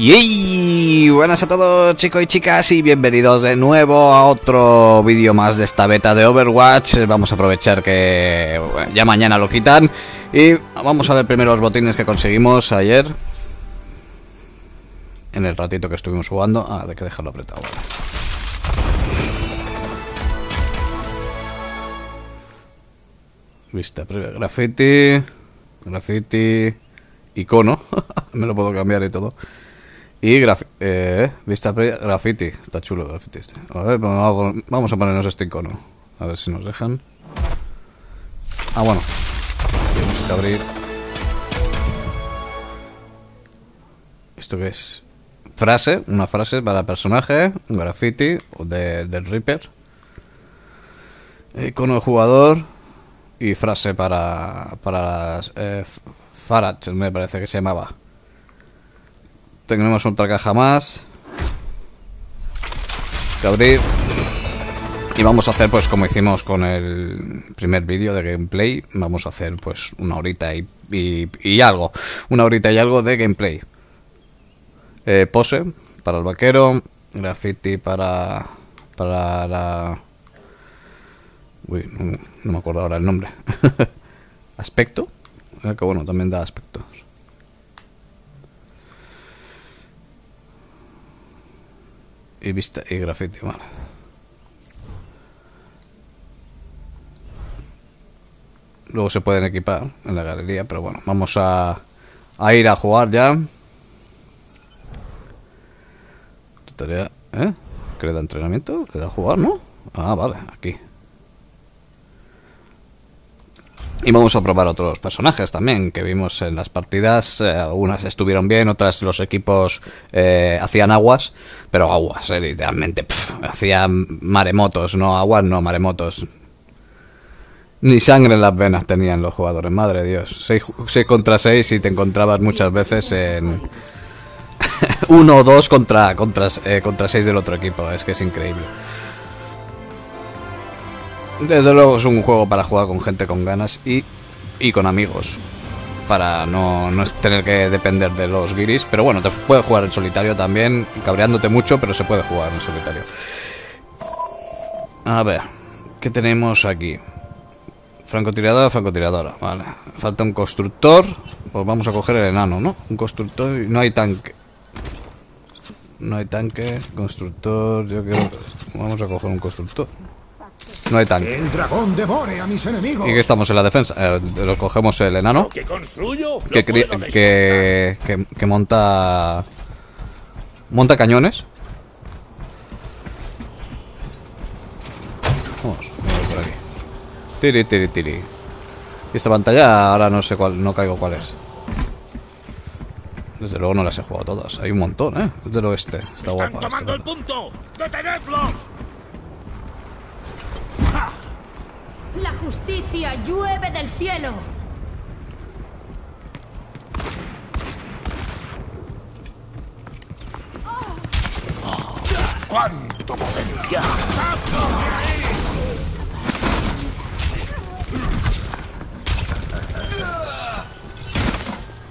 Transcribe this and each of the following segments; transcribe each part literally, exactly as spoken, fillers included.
Y buenas a todos, chicos y chicas, y bienvenidos de nuevo a otro vídeo más de esta beta de Overwatch. Vamos a aprovechar que bueno, ya mañana lo quitan y vamos a ver primero los botines que conseguimos ayer en el ratito que estuvimos jugando. Ah, hay que dejarlo apretado. Vista previa, graffiti, graffiti, icono, me lo puedo cambiar y todo. Y graf eh, vista previa, graffiti, está chulo el graffiti este. A ver, vamos a ponernos este icono, a ver si nos dejan. Ah, bueno, tenemos que abrir. ¿Esto qué es? Frase, una frase para personaje, un graffiti de, del Reaper, icono de jugador. Y frase para, para eh, Pharah, me parece que se llamaba. Tenemos otra caja más que abrir. Y vamos a hacer, pues como hicimos con el primer vídeo de gameplay, vamos a hacer pues una horita y, y, y algo. Una horita y algo de gameplay. Eh, pose para el vaquero. Graffiti para... para la... Uy, no, no me acuerdo ahora el nombre. Aspecto. Ah, que bueno, también da aspectos. Y vista y grafiti, vale. Luego se pueden equipar en la galería, pero bueno, vamos a, a ir a jugar ya. Tu tarea, ¿eh? ¿Qué le da entrenamiento? ¿Le da jugar, no? Ah, vale, aquí. Y vamos a probar otros personajes también que vimos en las partidas. Eh, algunas estuvieron bien, otras los equipos eh, hacían aguas, pero aguas, eh, literalmente. Pff, hacían maremotos, no aguas, no maremotos. Ni sangre en las venas tenían los jugadores, madre de Dios. seis contra seis y te encontrabas muchas veces en uno o dos contra, contra, eh, contra seis del otro equipo, es que es increíble. Desde luego es un juego para jugar con gente con ganas y, y con amigos, para no, no tener que depender de los guiris. Pero bueno, te puedes jugar en solitario también, cabreándote mucho, pero se puede jugar en solitario. A ver, ¿qué tenemos aquí? Francotiradora, francotiradora, vale. Falta un constructor, pues vamos a coger el enano, ¿no? Un constructor y no hay tanque. No hay tanque, constructor, yo creo que vamos a coger un constructor. No hay tanque. El dragón devore a mis enemigos. Y que estamos en la defensa. Eh, lo cogemos el enano. Que construyo. Que, que, que, que monta. Monta cañones. Vamos, vamos por aquí. Tiri, tiri, tiri. Y esta pantalla ahora no sé cuál. No caigo cuál es. Desde luego no las he jugado todas. Hay un montón, ¿eh? Es del oeste. Está guapa. Están tomando el punto. ¡Detenedlos! La justicia llueve del cielo. ¡Cuánto potencial!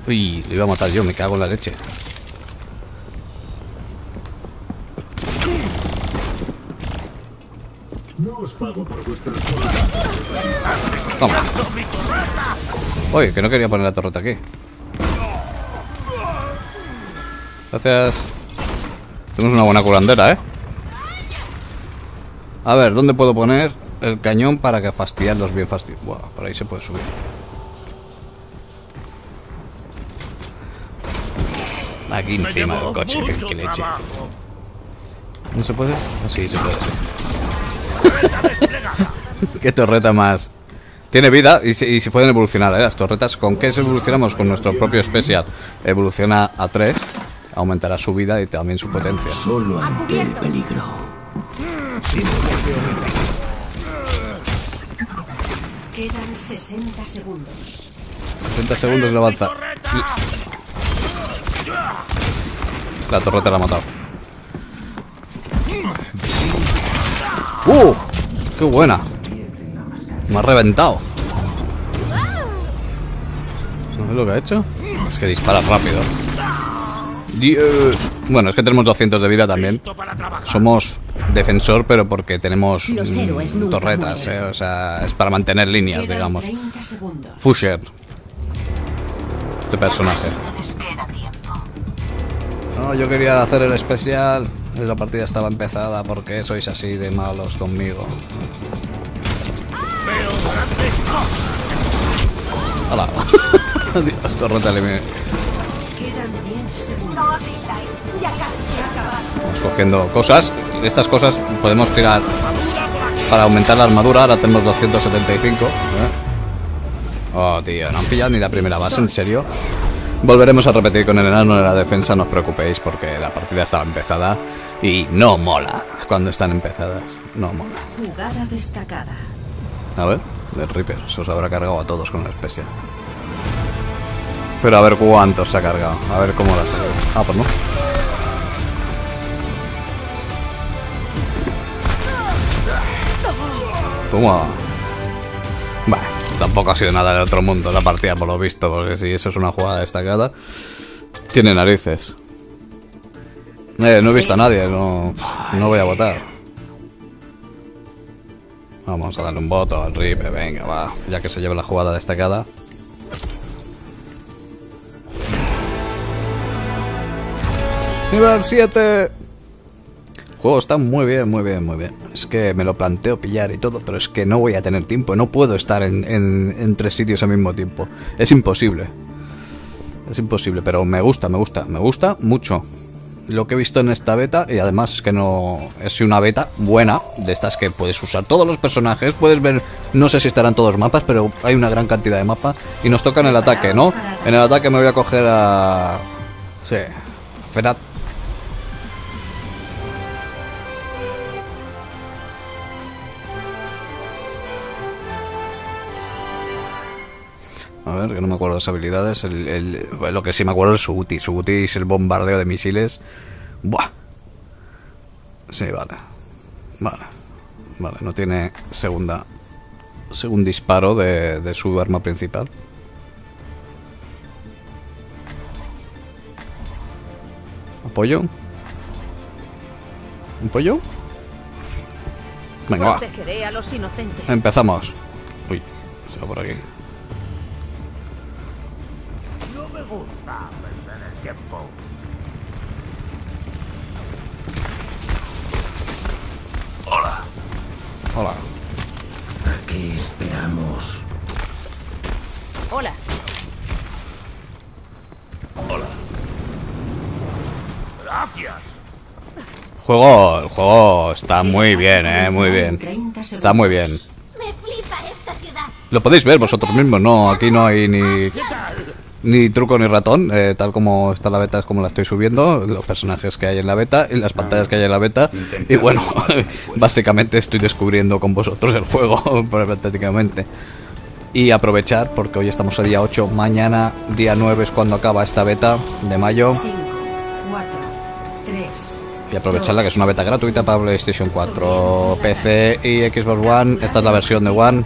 Uy, lo iba a matar yo, me cago en la leche. Pago por vuestras... Toma. Oye, que no quería poner la torreta aquí. Gracias. Tenemos una buena curandera, ¿eh? A ver, ¿dónde puedo poner el cañón para que fastidiarlos bien fastidio? Buah, por ahí se puede subir. Aquí encima del coche, que leche. ¿No se puede? Sí, se puede, sí. Qué torreta más. Tiene vida y se, y se pueden evolucionar, ¿eh? Las torretas, ¿con qué se evolucionamos? Con nuestro propio especial. Evoluciona a tres, aumentará su vida y también su potencia. Solo ante el peligro. Quedan sesenta segundos. sesenta segundos de avanzar. La torreta la ha matado. ¡Uh! ¡Qué buena! Me ha reventado. ¿No es lo que ha hecho? Es que dispara rápido. Dios. Bueno, es que tenemos doscientos de vida también. Somos defensor, pero porque tenemos mm, torretas, eh, o sea, es para mantener líneas, digamos. Fusher. Este personaje. No, yo quería hacer el especial. La partida estaba empezada. Porque sois así de malos conmigo. ¡Hala! Dios, torreta eliminada. Vamos cogiendo cosas. De estas cosas podemos tirar para aumentar la armadura. Ahora tenemos doscientos setenta y cinco. ¿Eh? Oh, tío, no han pillado ni la primera base, ¿en serio? Volveremos a repetir con el enano en la defensa, no os preocupéis, porque la partida estaba empezada y no mola cuando están empezadas. No mola. Jugada destacada. A ver, el Reaper se os habrá cargado a todos con la especie. Pero a ver cuántos se ha cargado, a ver cómo la sale. Ah, pues no. Toma. Vale, tampoco ha sido nada del otro mundo la partida por lo visto, porque si eso es una jugada destacada, tiene narices. Eh, no he visto a nadie, no, no voy a votar. Vamos a darle un voto al Reaper, venga, va, ya que se lleva la jugada destacada. Nivel siete. El juego está muy bien, muy bien, muy bien. Es que me lo planteo pillar y todo, pero es que no voy a tener tiempo. No puedo estar en, en, en tres sitios al mismo tiempo. Es imposible. Es imposible, pero me gusta, me gusta, me gusta mucho lo que he visto en esta beta. Y además es que no... es una beta buena, de estas que puedes usar todos los personajes. Puedes ver... no sé si estarán todos los mapas, pero hay una gran cantidad de mapas. Y nos tocan el ataque, ¿no? En el ataque me voy a coger a... sí, a Pharah. A ver, que no me acuerdo de las habilidades. El, el, lo que sí me acuerdo es su uti. Su uti es el bombardeo de misiles. Buah. Sí, vale. Vale. Vale, no tiene segunda. Segundo disparo de, de su arma principal. ¿Apoyo? ¿Un pollo? Venga, va. Empezamos. Uy, se va por aquí. Gusta perder el tiempo. Hola. Hola. Aquí esperamos. Hola. Hola. Gracias. Juego, el juego está muy bien, eh, muy bien. Está muy bien. Me flipa esta ciudad. Lo podéis ver vosotros mismos, no, aquí no hay ni... ni truco ni ratón, eh, tal como está la beta es como la estoy subiendo, los personajes que hay en la beta, y las pantallas que hay en la beta, y bueno, básicamente estoy descubriendo con vosotros el juego, prácticamente. Y aprovechar, porque hoy estamos a día ocho, mañana día nueve es cuando acaba esta beta de mayo. Y aprovecharla, que es una beta gratuita para PlayStation cuatro, P C y Xbox One. Esta es la versión de One.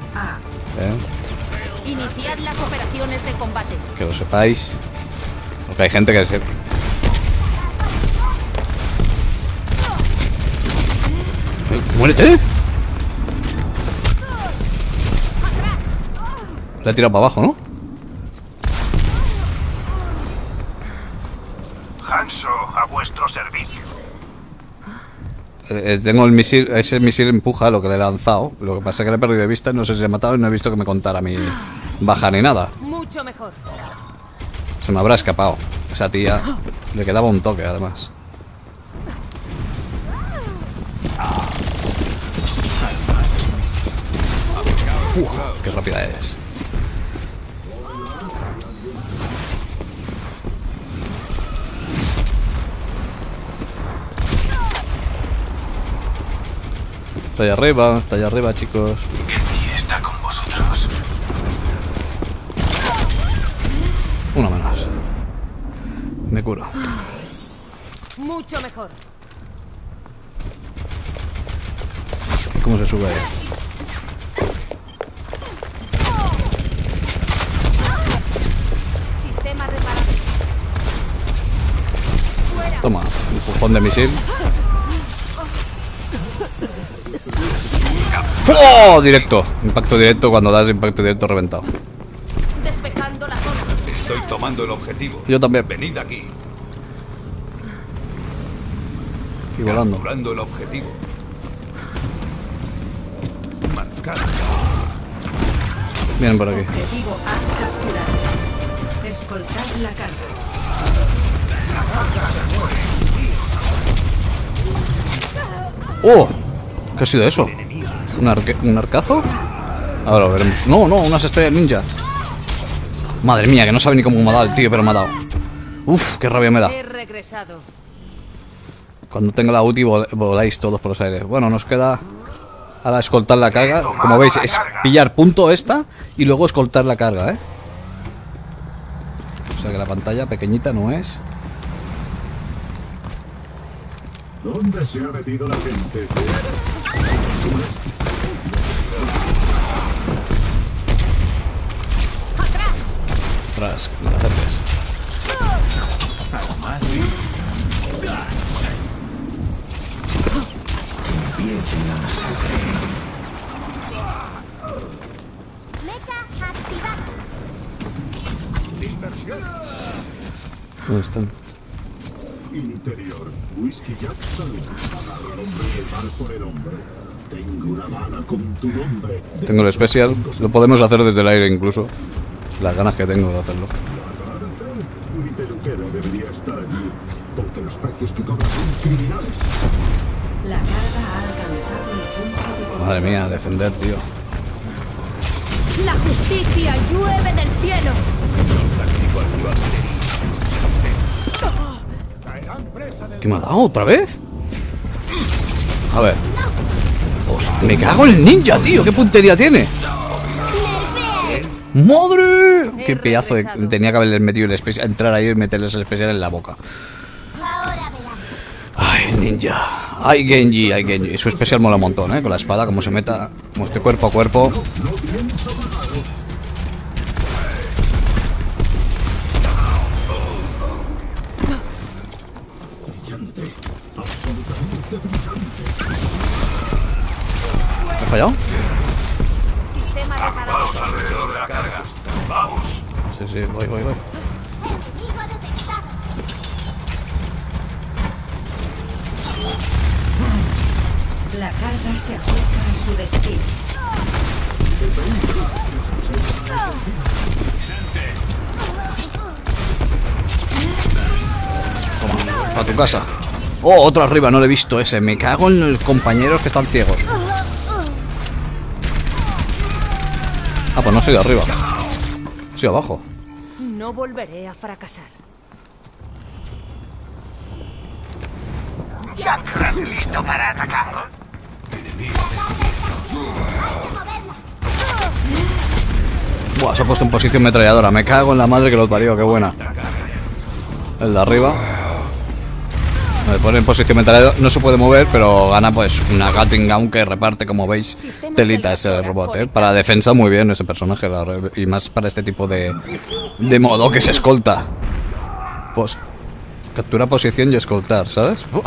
¿Eh? Iniciad las operaciones de combate. Que lo sepáis. Porque hay gente que se... ¡muérete! Le ha tirado para abajo, ¿no? Hanzo, a vuestro servicio. Eh, tengo el misil, ese misil empuja lo que le he lanzado. Lo que pasa es que le he perdido de vista, no sé si le he matado y no he visto que me contara mi baja ni nada. Mucho mejor. Se me habrá escapado. Esa tía le quedaba un toque, además. Uf, qué rápida eres. Está allá arriba, está allá arriba, chicos. Genji está con vosotros. Uno menos. Me curo. Mucho mejor. ¿Cómo se sube? Sistema reparado. Toma, empujón de misil. ¡Oh! Directo. Impacto directo, cuando das impacto directo reventado. Despejando la zona. Estoy tomando el objetivo. Yo también. Venid aquí. Y volando. Capturando el objetivo. Marcar. Vienen por aquí. Objetivo a capturar. Escoltar la carga. ¡Oh! ¿Qué ha sido eso? ¿Un, arque ¿Un arcazo? Ahora lo veremos. No, no, unas estrellas ninja. Madre mía, que no sabe ni cómo me ha dado el tío, pero me ha dado. Uf, qué rabia me da. Cuando tenga la U T I vol voláis todos por los aires. Bueno, nos queda ahora escoltar la carga. Como veis, es pillar punto esta y luego escoltar la carga, ¿eh? O sea que la pantalla pequeñita no es. ¿Dónde se ha metido la gente? Atrás, no te acerques. ¿Dónde están? Interior, whisky Jack Salud. El hombre que va por el hombre. Tengo una bala con tu nombre. Tengo el especial, lo podemos hacer desde el aire incluso. Las ganas que tengo de hacerlo. Mi peluquero debería estar allí, porque los precios que cobran son criminales. La carga ha alcanzado el punto de... Madre mía, defender, tío. La justicia llueve del cielo. ¿Qué me ha dado otra vez? A ver. Hostia, me cago en el ninja, tío. ¿Qué puntería tiene? ¡Madre! ¡Qué pedazo de... Tenía que haberles metido el especial. Entrar ahí y meterles el especial en la boca. ¡Ay, ninja! ¡Ay, Genji! ¡Ay, Genji! Su especial mola un montón, ¿eh? Con la espada, como se meta. Como este cuerpo a cuerpo. ¿Me he fallado? Sí, sí, voy, voy, voy. La carga se ajusta a su destino. Toma, para tu casa. Oh, otro arriba, no lo he visto ese. Me cago en los compañeros que están ciegos. Ah, pues no soy de arriba. Soy abajo. No volveré a fracasar. Jack, listo para atacar. Buah, se ha puesto en posición metralladora. Me cago en la madre que lo parió, qué buena. El de arriba. Me pone en posición metralladora. No se puede mover, pero gana pues una Gatling Gun que reparte, como veis, telita ese robot, ¿eh? Para la defensa muy bien ese personaje, claro, y más para este tipo de, de modo que se escolta. Pues captura posición y escoltar, ¿sabes? Buah.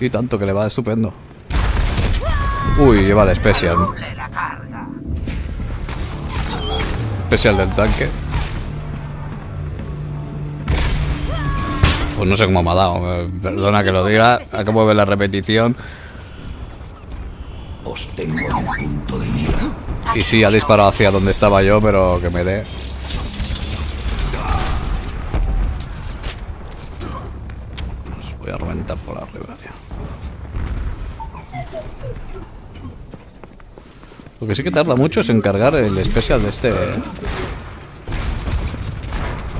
Y tanto que le va estupendo. Uy, lleva la special. Special del tanque. Pues no sé cómo me ha dado, perdona que lo diga, acabo de ver la repetición. Os tengo en el punto de mira. Y sí, ha disparado hacia donde estaba yo, pero que me dé. Os voy a reventar por arriba, tío. Lo que sí que tarda mucho es en cargar el especial de este...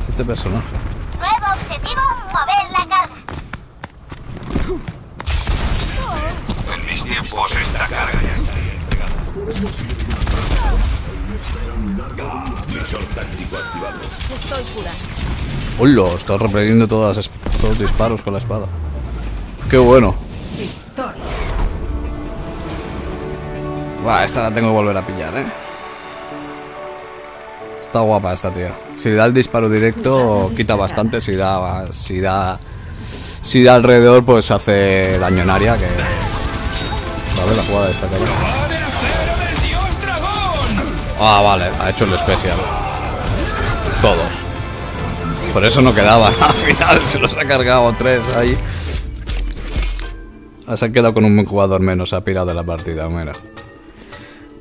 Este personaje. Nuevo objetivo, mover la carga. En mis tiempos esta carga ya estaría entregada. Visor táctico activado. Estoy cura. Hola, está repeliendo todos los disparos con la espada. Qué bueno. Victoria. Buah, esta la tengo que volver a pillar, eh. Está guapa esta, tía. Si le da el disparo directo, quita bastante. Si da, si da si da alrededor, pues hace daño en área. Que... Vale, la jugada está acá. Ah, vale, ha hecho el especial. Todos. Por eso no quedaba. Al final se los ha cargado tres ahí. Se ha quedado con un jugador menos, ha pirado de la partida, mira.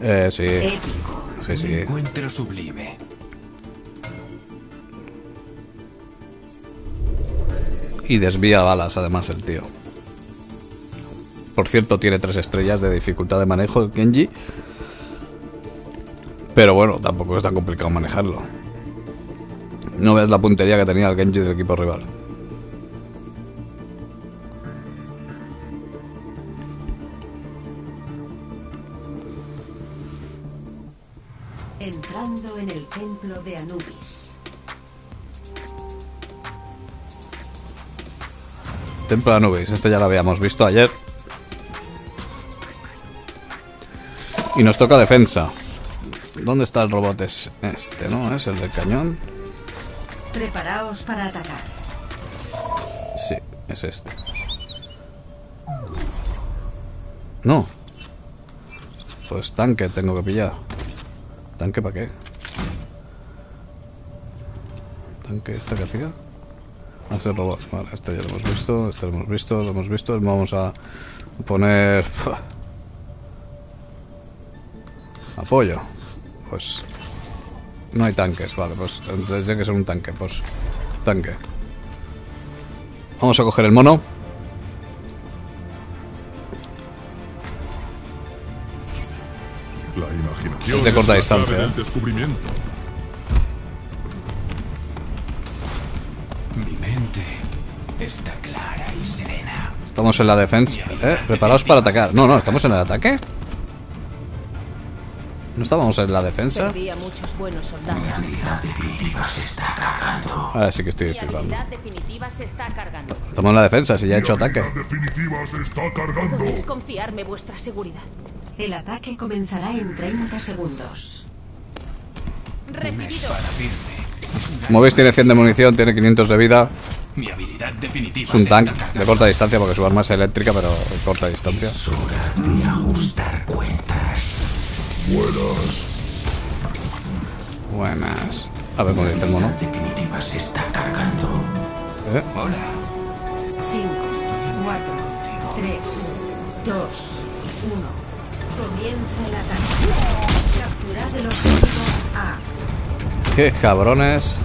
Eh, sí. Épico. Sí, sí. Encuentro sublime. Y desvía balas, además, el tío. Por cierto, tiene tres estrellas de dificultad de manejo el Genji. Pero bueno, tampoco es tan complicado manejarlo. No veas la puntería que tenía el Genji del equipo rival. Entrando en el Templo de Anubis. Templo de Anubis, este ya lo habíamos visto ayer. Y nos toca defensa. ¿Dónde está el robot? Es este, ¿no? Es el del cañón. Preparaos para atacar. Sí, es este. No. Pues tanque tengo que pillar. ¿Tanque para qué? ¿Tanque esta que hacía? Hace el robot. Vale, este ya lo hemos visto, este lo hemos visto, lo hemos visto. Vamos a poner... Apoyo. Pues... No hay tanques, vale, pues entonces tiene que ser un tanque, pues... Tanque. Vamos a coger el mono. La imaginación es de corta distancia. ¿Eh? Mi mente está clara y serena. Estamos en la defensa. ¿Eh? Preparaos para atacar. No, no, estamos en el ataque. ¿No estábamos en la defensa? Ahora sí que estoy flipando. Estamos en la defensa, si ya he hecho ataque. Podéis confiarme vuestra seguridad. El ataque comenzará en treinta segundos. Recibido. Como veis, tiene cien de munición, tiene quinientos de vida. Mi habilidad definitiva es un tank de corta distancia, porque su arma es eléctrica, pero de corta distancia. Es hora de ajustar cuentas. Buenas. Buenas. A ver cómo dice el mono. La definitiva se está cargando. ¿Eh? Hola. cinco, cuatro, tres, dos, uno. Comienza el ataque. Captura de los cinco A. ¡Qué cabrones!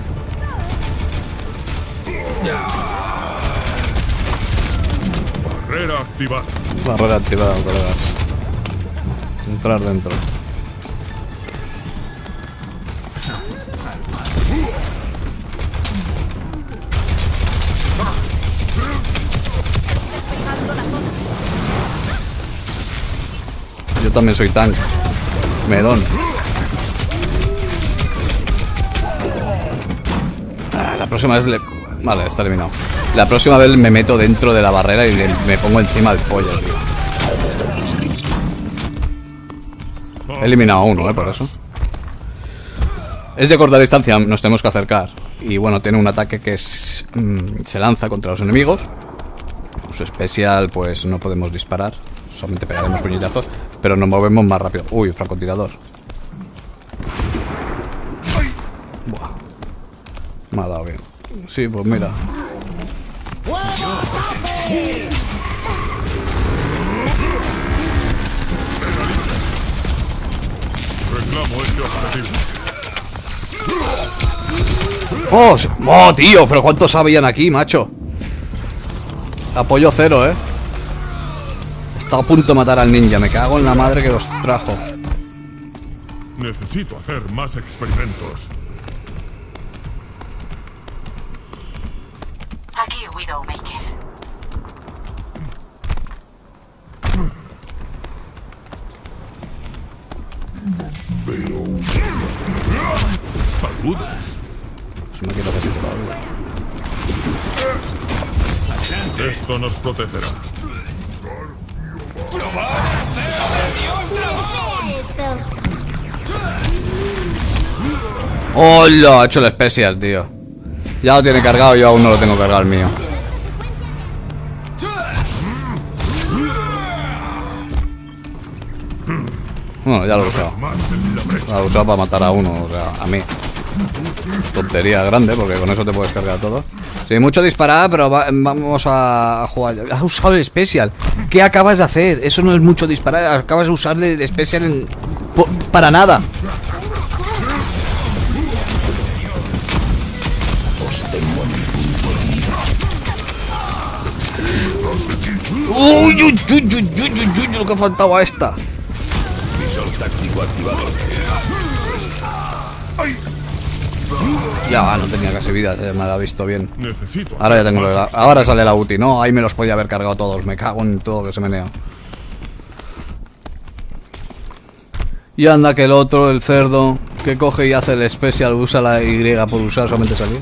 Barrera activada. Barrera activada, colegas. Entrar dentro. Yo también soy tank. Melón. Ah, la próxima vez le... Vale, está eliminado. La próxima vez me meto dentro de la barrera y le... me pongo encima del pollo, tío. He eliminado a uno, eh, por eso. Es de corta distancia, nos tenemos que acercar. Y bueno, tiene un ataque que es... Mmm, se lanza contra los enemigos. Su especial, pues no podemos disparar. Solamente pegaremos puñetazos, pero nos movemos más rápido. Uy, francotirador. Buah. Me ha dado bien. Sí, pues mira. ¡Oh! ¡Oh, tío! ¿Pero cuántos sabían aquí, macho? Apoyo cero, eh. Estaba a punto de matar al ninja, me cago en la madre que los trajo. Necesito hacer más experimentos. Aquí, Widowmaker. Veo. Saludos. Se me queda casi toda la vida. Esto nos protegerá. ¡Probar el cero de Dios Dragón! ¡Hola! Ha hecho el especial, tío. Ya lo tiene cargado, yo aún no lo tengo cargado el mío. Bueno, ya lo he usado. Lo he usado para matar a uno, o sea, a mí. Tontería grande, porque con eso te puedes cargar todo. Sí, mucho disparar, pero va, vamos a jugar. Has usado el especial. ¿Qué acabas de hacer? Eso no es mucho disparar. Acabas de usar el especial en... para nada. Uy, uy, uy, uy, uy, uy, uy, lo que faltaba a esta. Ya va, no tenía casi vida, eh, me la he visto bien. Ahora ya tengo la, ahora sale la U T I, ¿no? Ahí me los podía haber cargado todos, me cago en todo que se menea. Y anda que el otro, el cerdo, que coge y hace el especial, usa la Y por usar, solamente salir.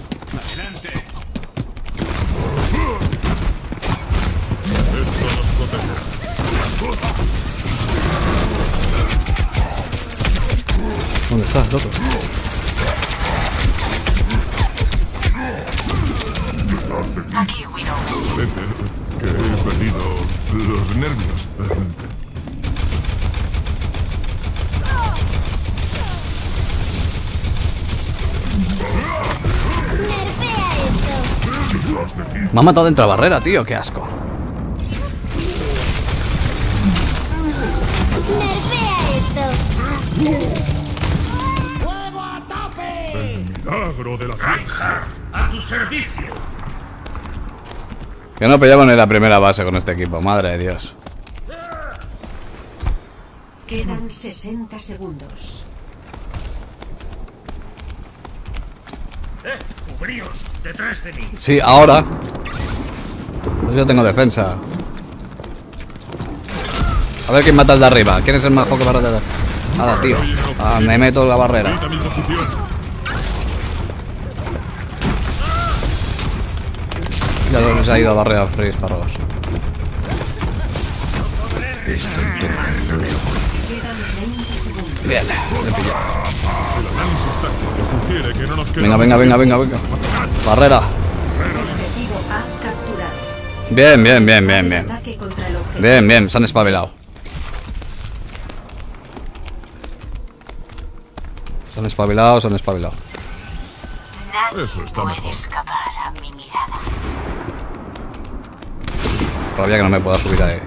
¿Dónde estás, loco? Aquí, Widow. Parece que he perdido los nervios. Me ha matado entre barrera, tío, qué asco. Nerfea esto. Milagro de la Reinhardt, a tu servicio. Que no peleaban en la primera base con este equipo, madre de Dios. Quedan sesenta segundos. Eh, cubríos, detrás de mí. Sí, ahora. Pues yo tengo defensa. A ver quién mata al de arriba. ¿Quién es el más joven para matar? Nada, tío. Ah, me meto en la barrera. Ya lo nos ha ido a barrera Free Sparrows. Bien, le pillo. Venga, venga, venga, venga, venga. Barrera. Bien, bien, bien, bien, bien. Bien, bien, se han espabilado. Se han espabilado, se han espabilado. Eso está mejor. Rabia que no me pueda subir ahí.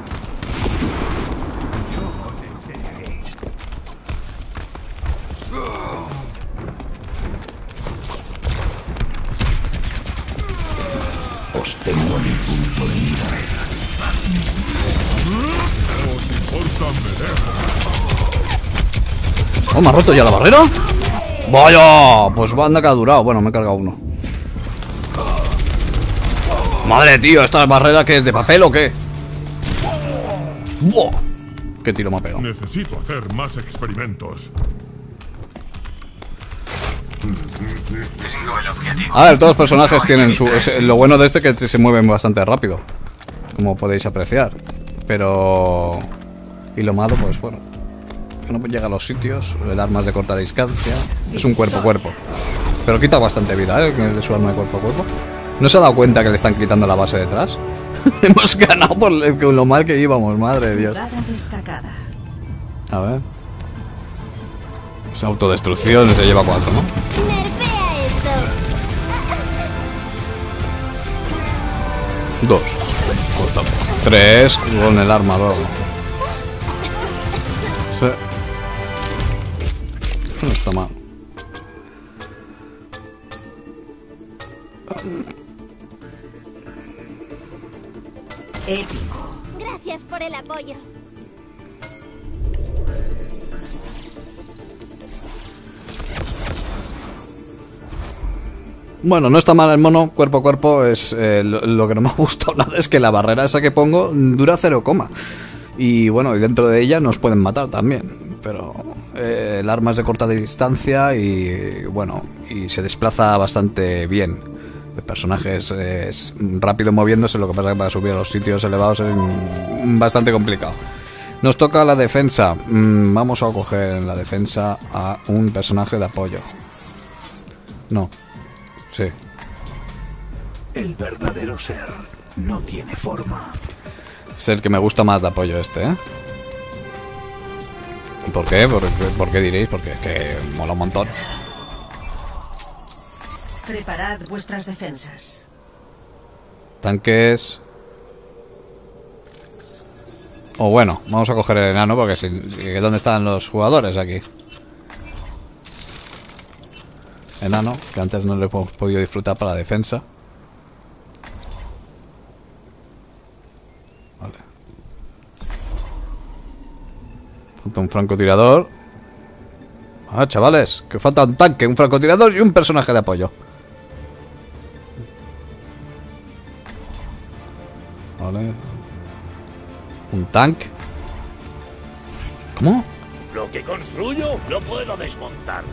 Os tengo en el punto de mira. Oh, ¿me ha roto ya la barrera? Vaya, pues banda que ha durado. Bueno, me he cargado uno. Madre, tío, ¿esta barrera que es de papel o qué? ¡Buah! ¡Qué tiro me ha pegado! Necesito hacer más experimentos. A ver, todos los personajes tienen su... Es, lo bueno de este es que se mueven bastante rápido, como podéis apreciar. Pero... Y lo malo, pues bueno, que no llega a los sitios. El arma es de corta distancia. Es un cuerpo a cuerpo, pero quita bastante vida, ¿eh? Es su arma de cuerpo a cuerpo. ¿No se ha dado cuenta que le están quitando la base detrás? Hemos ganado por lo mal que íbamos, madre de Dios. A ver. Esa autodestrucción se lleva cuatro, ¿no? Dos. Tres con el arma luego. Sí. No está mal. Épico. Gracias por el apoyo. Bueno, no está mal el mono, cuerpo a cuerpo. Es eh, lo, lo que no me ha gustado nada es que la barrera esa que pongo dura cero coma. Y bueno, dentro de ella nos pueden matar también. Pero eh, el arma es de corta distancia y bueno, y se desplaza bastante bien. El personaje es, es rápido moviéndose, lo que pasa es que para subir a los sitios elevados es bastante complicado. Nos toca la defensa. Vamos a coger en la defensa a un personaje de apoyo. No. Sí. El verdadero ser no tiene forma. Es el que me gusta más de apoyo este, ¿eh? ¿Por qué? ¿Por, por qué diréis? Porque es que mola un montón. Preparad vuestras defensas. Tanques. O bueno, vamos a coger el enano porque si, ¿dónde están los jugadores aquí? Enano, que antes no le hemos podido disfrutar para la defensa. Vale. Falta un francotirador. Ah, chavales, que falta un tanque, un francotirador y un personaje de apoyo. Vale. Un tanque. ¿Cómo? Lo que construyo lo puedo desmontar.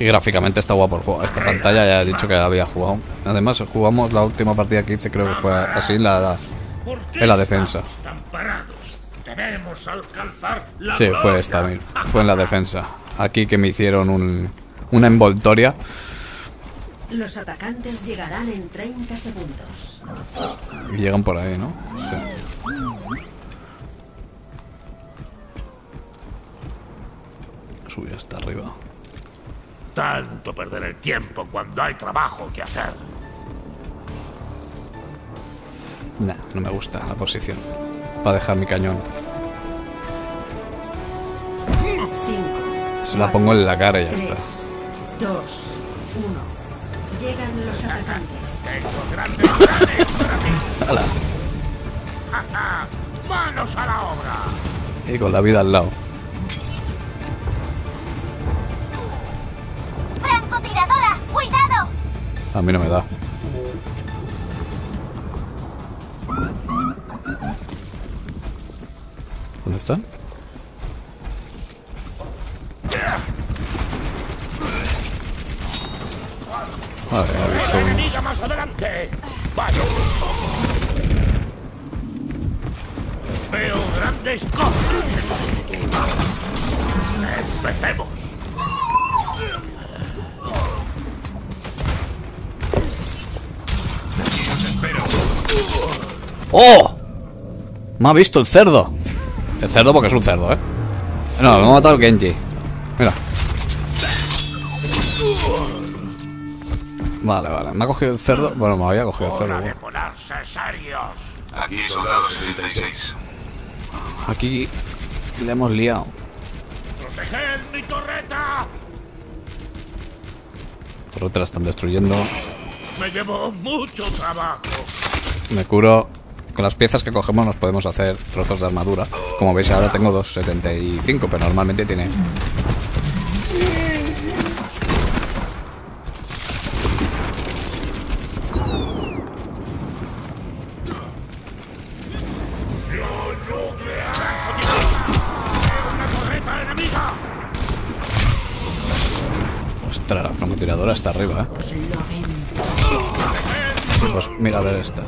Y gráficamente está guapo el juego. Esta pantalla ya he dicho que la había jugado. Además jugamos la última partida que hice, creo que fue así, la en la defensa. Sí, fue esta, mira. Fue en la defensa. Aquí que me hicieron un, una envoltoria. Los atacantes llegarán en treinta segundos. Y llegan por ahí, ¿no? Sí. Subir hasta arriba. Tanto perder el tiempo cuando hay trabajo que hacer. Nah, no me gusta la posición. Para dejar mi cañón. Cinco, Se la cuatro, pongo en la cara y ya tres, está. Dos, uno. Llegan los atacantes. Tengo grandes planes para mí. ¡Hala! ¡Manos a la obra! Y con la vida al lado. ¡Francotiradora! ¡Cuidado! A mí no me da. ¿Dónde están? A ver, ha visto enemiga más adelante. Vaya. Veo grandes cosas. Empecemos. ¡Oh! Me ha visto el cerdo. El cerdo porque es un cerdo, ¿eh? No, me ha matado el Genji. Mira. Vale, vale. Me ha cogido el cerdo. Bueno, me había cogido el cerdo. ¿eh? Aquí Soldado setenta y seis. Aquí le hemos liado. ¡Proteged mi torreta! Torreta la están destruyendo. Me llevo mucho trabajo. Me curo. Con las piezas que cogemos nos podemos hacer trozos de armadura. Como veis ahora tengo dos setenta y cinco, pero normalmente tiene... Ostras, la francotiradora está arriba, ¿eh? Pues mira a ver esta.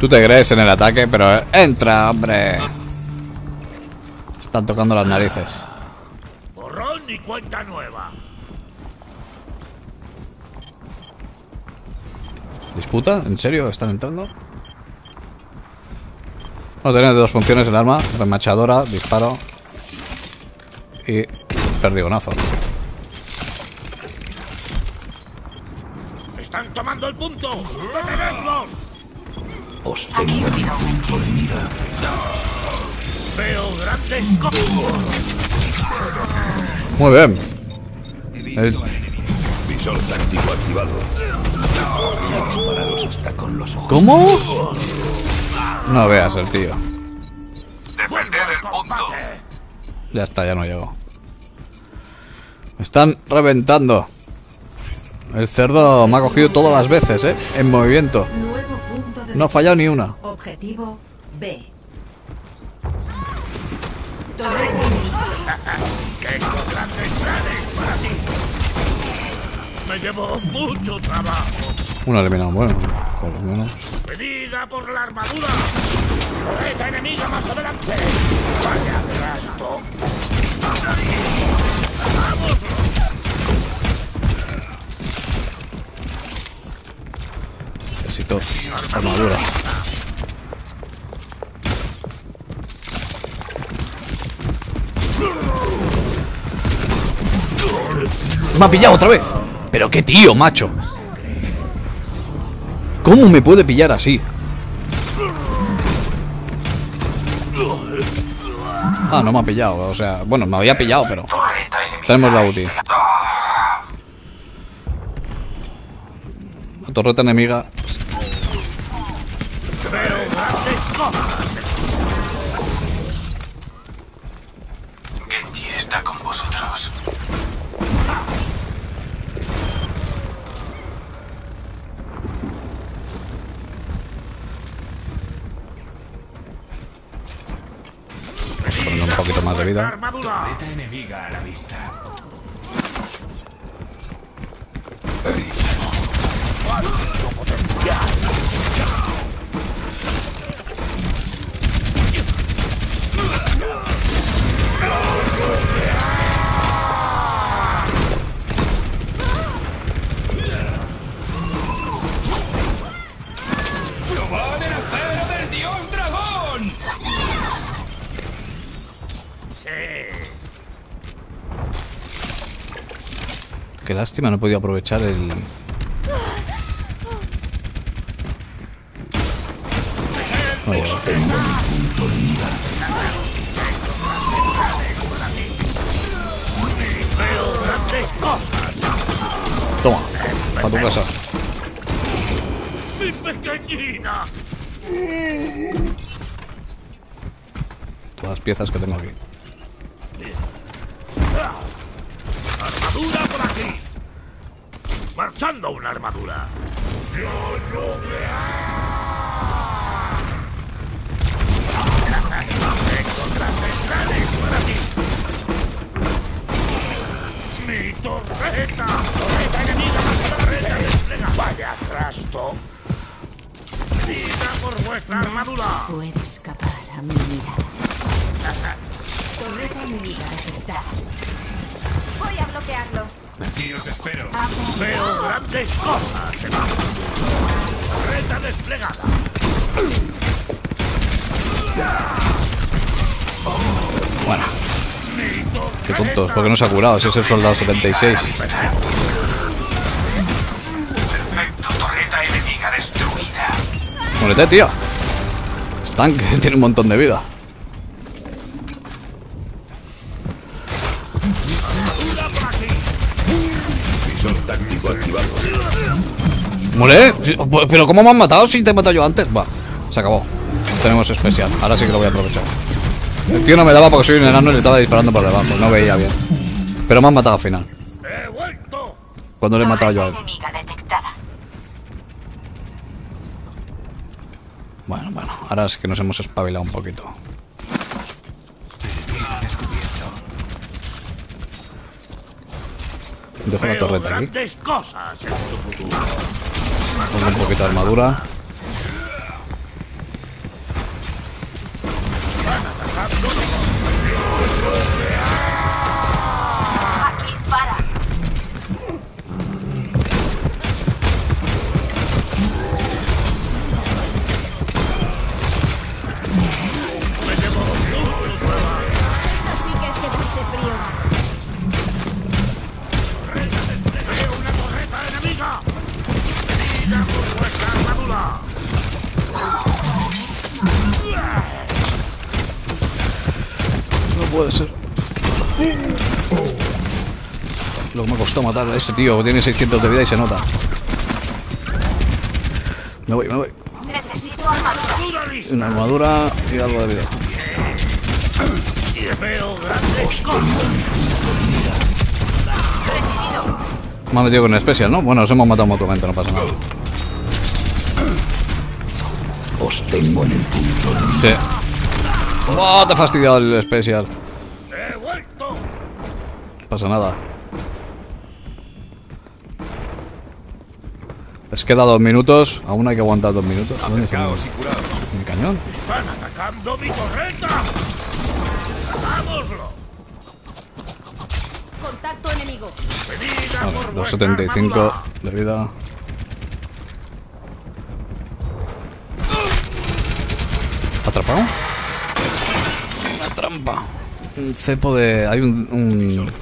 Tú te crees en el ataque, pero entra, hombre. Están tocando las narices. Borrón y cuenta nueva. ¿Disputa? ¿En serio? ¿Están entrando? Bueno, tenemos dos funciones el arma. Remachadora, disparo. Y perdigonazo. Están tomando el punto. ¡Detenedlos! Os tengo en el punto de mira. Veo grandes cosas. Muy bien. El... Visor táctico activado. Disparados hasta con los ojos. ¿Cómo? No veas el tío. Defender el punto. Ya está, ya no llego. Me están reventando. El cerdo me ha cogido todas las veces, ¿eh? En movimiento. No ha fallado ni una. Objetivo B. Me llevo mucho trabajo. Uno eliminado, bueno, por lo menos. Pedida por la armadura. Torreta enemiga más adelante. Vaya gasto. Vamos. armadura. Me ha pillado otra vez. Pero qué tío, macho. ¿Cómo me puede pillar así? Ah, no me ha pillado, o sea, bueno, me había pillado, pero tenemos la U T I. La torreta enemiga. Genji está con vosotros. Poniendo un poquito más de vida. Torreta enemiga a la vista. Qué lástima, no he podido aprovechar el... Oye. Toma, a tu casa. Mi pequeñina. Todas las piezas que tengo aquí. Armadura por aquí. Marchando una armadura. Mi torreta. Torreta enemiga. Torreta desplegada. Vaya trasto. Tira por vuestra armadura. Puede escapar a mi mirada. Torreta enemiga aceptada. Voy a bloquearlos. Aquí os espero. Veo grandes cosas. Torreta desplegada. Bueno. Qué tontos, porque no se ha curado, si es el soldado setenta y seis. Perfecto, torreta enemiga destruida. Muérete, tío. Stank tiene un montón de vida. Muere, pero ¿cómo me han matado si te he matado yo antes? Va, se acabó. Tenemos especial, ahora sí que lo voy a aprovechar. El tío no me daba porque soy un enano y le estaba disparando por debajo, no veía bien. Pero me han matado al final. Cuando le he matado yo a él. Bueno, bueno, ahora sí que nos hemos espabilado un poquito. Dejo la torreta aquí. Pongo un poquito de armadura. Puede ser. Lo que me costó matar a ese tío, que tiene seiscientos de vida y se nota. Me voy, me voy. Una armadura y algo de vida. Me ha metido con especial, ¿no? Bueno, nos hemos matado mutuamente, no pasa nada. Os tengo en el punto de mira. Sí. ¡Oh, te ha fastidiado el especial! Pasa nada. Les queda dos minutos. Aún hay que aguantar dos minutos. ¿Dónde está mi cañón? Están atacando mi torreta. ¡Hagámoslo! Contacto enemigo. Vale, dos setenta y cinco de vida. atrapado? Una trampa. Un cepo de... Hay un... un...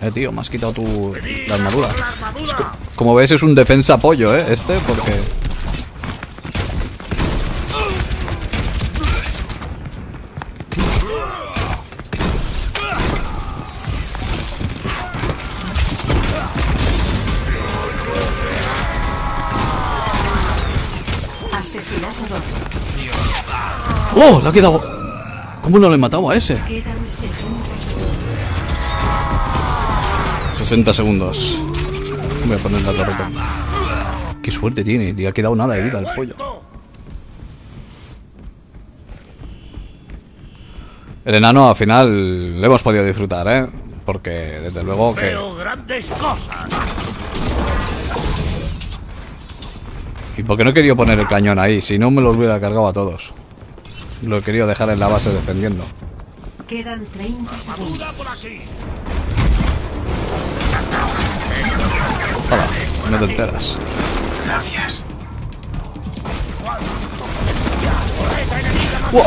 Eh, tío, me has quitado tu... la armadura. Es que, como ves, es un defensa pollo, eh, este, porque... ¡Oh! Le ha quedado... ¿Cómo no le he matado a ese? sesenta segundos. Voy a poner la torreta. ¡Qué suerte tiene! Le ha quedado nada de vida al pollo. El enano al final le hemos podido disfrutar, ¿eh? Porque desde luego que... ¿Y por qué no he querido poner el cañón ahí? Si no me los hubiera cargado a todos. Lo he querido dejar en la base defendiendo. Quedan treinta segundos. Hola, no te enteras. Gracias. ¡Wow!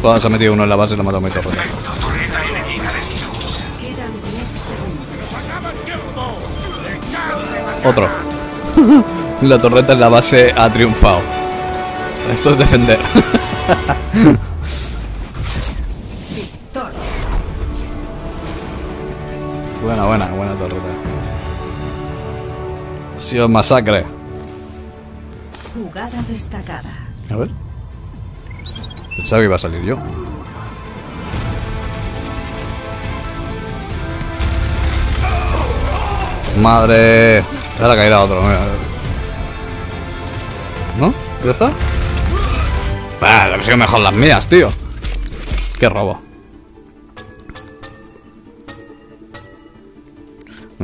Pues se ha metido uno en la base y lo ha matado muy torre. Otro. La torreta en la base ha triunfado. Esto es defender. Victoria. Buena, buena, buena torreta. Ha sido masacre. Jugada destacada. A ver. Pensaba que iba a salir yo. Madre. Ahora caerá otro. ¿No? ¿Ya está? Bah, han sido mejor las mías, tío. Qué robo.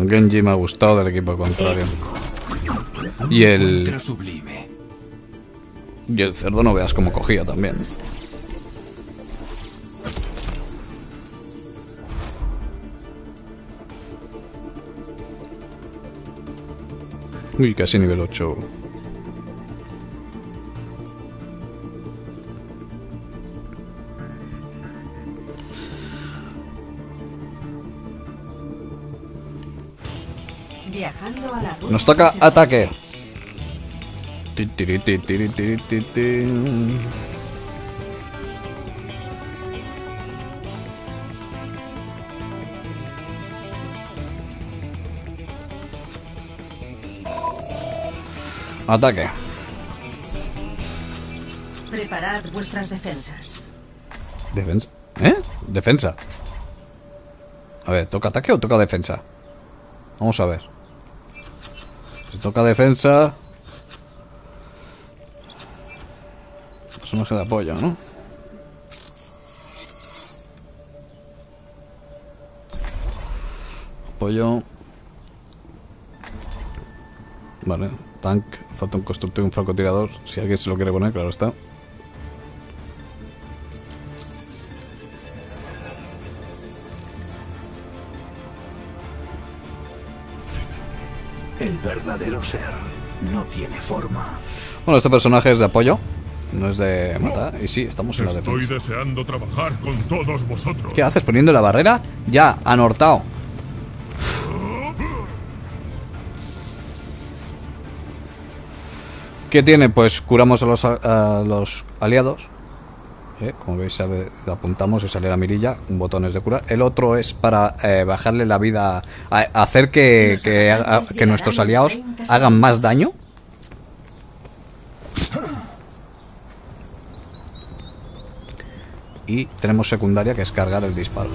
Genji me ha gustado del equipo contrario. Y el... Y el cerdo no veas cómo cogía también. Uy, casi nivel ocho. Nos toca ataque. Ataque. Preparad vuestras defensas. ¿Defensa? ¿Eh? Defensa. A ver, ¿toca ataque o toca defensa? Vamos a ver. Se toca defensa. Personaje de apoyo, ¿no? Apoyo. Vale, tank. Falta un constructor y un francotirador. Si alguien se lo quiere poner, claro está. El verdadero ser no tiene forma. Bueno, este personaje es de apoyo, no es de matar. Y sí, estamos en la defensa. Estoy deseando trabajar con todos vosotros. ¿Qué haces poniendo la barrera? Ya, anortao. ¿Qué tiene? Pues curamos a los, a los aliados. ¿Eh? Como veis, sabe, apuntamos y sale la mirilla. Un botón es de curar. El otro es para eh, bajarle la vida, a, a hacer que, que, a, que nuestros aliados hagan más daño. Y tenemos secundaria, que es cargar el disparo.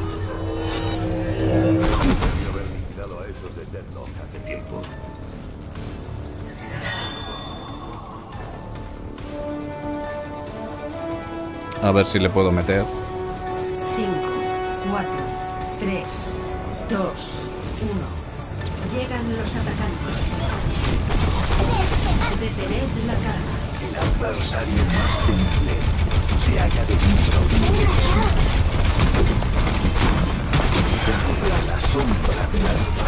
A ver si le puedo meter. cinco, cuatro, tres, dos, uno. Llegan los atacantes. Detened la carga. El adversario más simple se halla dentro de mí. La sombra del alma.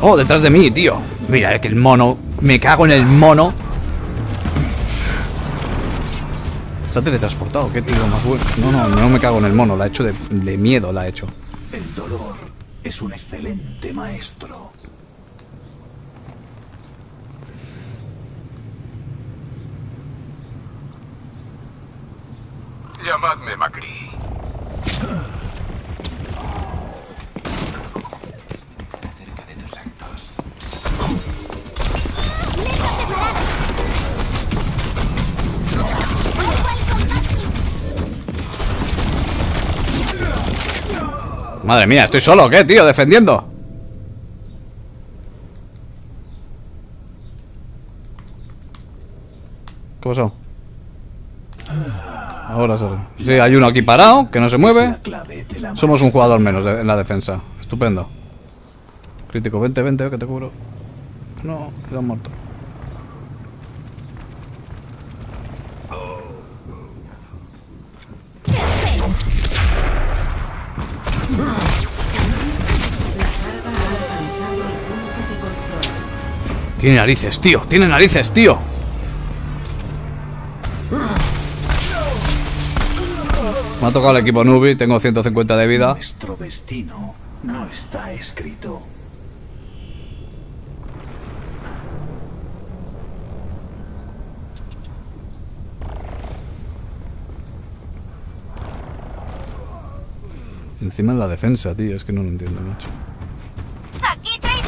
Oh, detrás de mí, tío. Mira, es que el mono. Me cago en el mono. Está teletransportado, qué tío más bueno. No, no, no me cago en el mono. La he hecho de, de miedo, la he hecho. El dolor es un excelente maestro. Llamadme Macri. Acerca de tus actos. Madre mía, estoy solo, ¿qué, tío? Defendiendo. ¿Qué pasó? Ahora sale. Sí, hay uno aquí parado, que no se mueve. Somos un jugador menos de, en la defensa. Estupendo. Crítico, vente, vente, que te cubro. No, lo han muerto. Tiene narices, tío. Tiene narices, tío. Me ha tocado el equipo Nubi, tengo ciento cincuenta de vida. Nuestro destino no está escrito. Encima en la defensa, tío, es que no lo entiendo mucho. ¡Aquí, Tracer!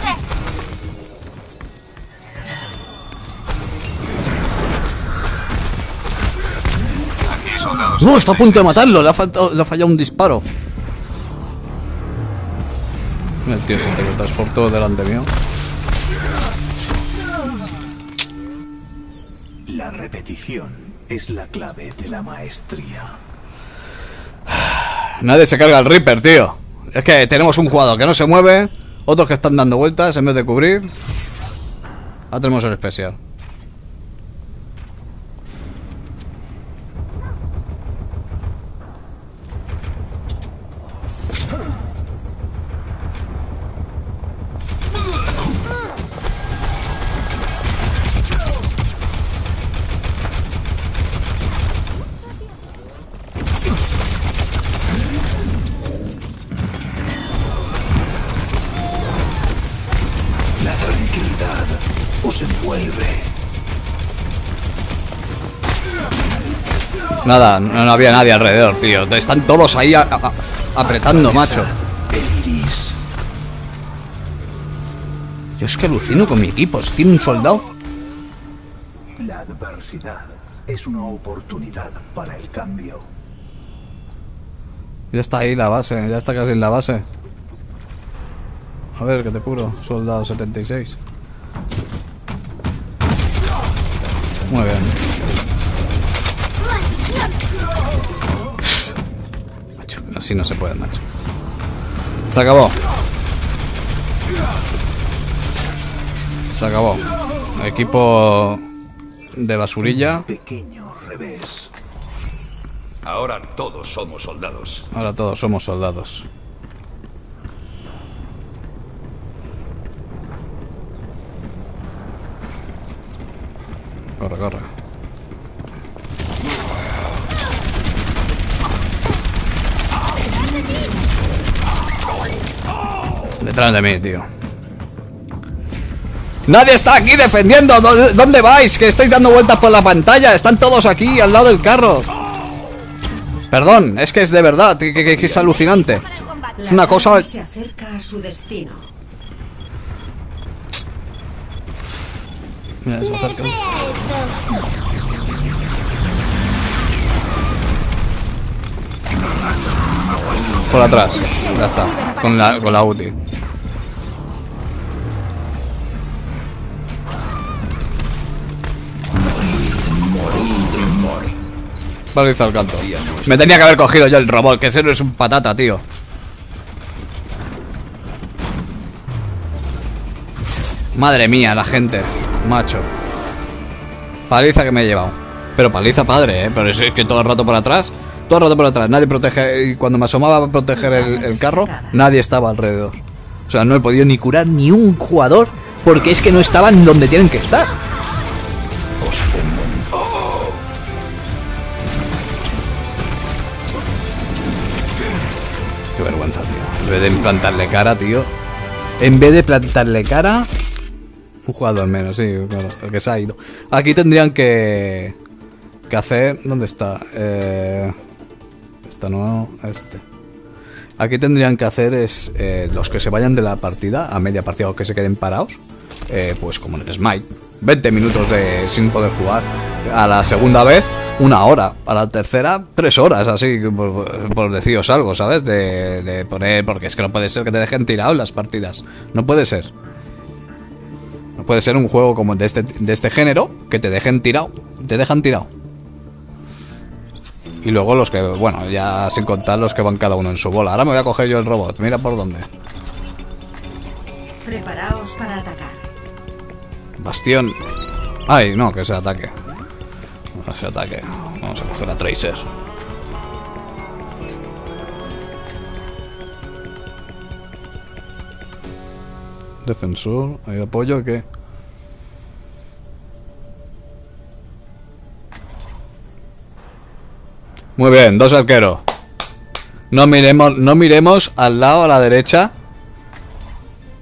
No, está a punto de matarlo, le ha, faltado, le ha fallado un disparo. El tío se teletransportó delante mío. La repetición es la clave de la maestría. Nadie se carga al Reaper, tío. Es que tenemos un jugador que no se mueve, otros que están dando vueltas en vez de cubrir. Ahora tenemos el especial. Nada, no, no había nadie alrededor, tío. Están todos ahí a, a, apretando, macho. Yo es que alucino con mi equipo. Tiene un soldado. La adversidad es una oportunidad para el cambio. Ya está ahí la base, ya está casi en la base. A ver, que te curo. Soldado setenta y seis. Muy bien. Así no se puede, macho. Se acabó. Se acabó. Equipo de basurilla. Pequeño revés. Ahora todos somos soldados. Ahora todos somos soldados. Corre, corre. Detrás de mí, tío. Nadie está aquí defendiendo. ¿Dónde vais? Que estáis dando vueltas por la pantalla. Están todos aquí, al lado del carro. Perdón, es que es de verdad, que, que, que es alucinante. Es una cosa... Se acerca a su destino. Mira, se acerca. Por atrás, ya está. Con la, con la U T I. Baliza al canto. Me tenía que haber cogido yo el robot, que ese no es un patata, tío. Madre mía, la gente, macho. Paliza que me he llevado. Pero paliza padre, eh. Pero es que todo el rato por atrás. Todo el rato por atrás, nadie protege. Y cuando me asomaba a proteger el, el carro, nadie estaba alrededor. sea, no he podido ni curar ni un jugador porque es que no estaban donde tienen que estar. Qué vergüenza, tío. En vez de plantarle cara, tío. En vez de plantarle cara... Un jugador menos, sí, claro, el que se ha ido. Aquí tendrían que... Que hacer... ¿Dónde está? Eh... Esta no... Este... Aquí tendrían que hacer es... Eh, los que se vayan de la partida, a media partida, o que se queden parados. Eh, pues como en el Smite. veinte minutos de, sin poder jugar. A la segunda vez... Una hora, a la tercera, tres horas, así, por, por deciros algo, ¿sabes? De, de poner, porque es que no puede ser que te dejen tirado en las partidas. No puede ser. No puede ser un juego como de este, de este género, que te dejen tirado, te dejan tirado. Y luego los que, bueno, ya sin contar los que van cada uno en su bola. Ahora me voy a coger yo el robot, mira por dónde. Preparaos para atacar. Bastión. Ay, no, que se ataque. Ese ataque. Vamos a coger a Tracer. Defensor. ¿Hay apoyo o qué? Muy bien, dos arqueros. No miremos, no miremos al lado, a la derecha.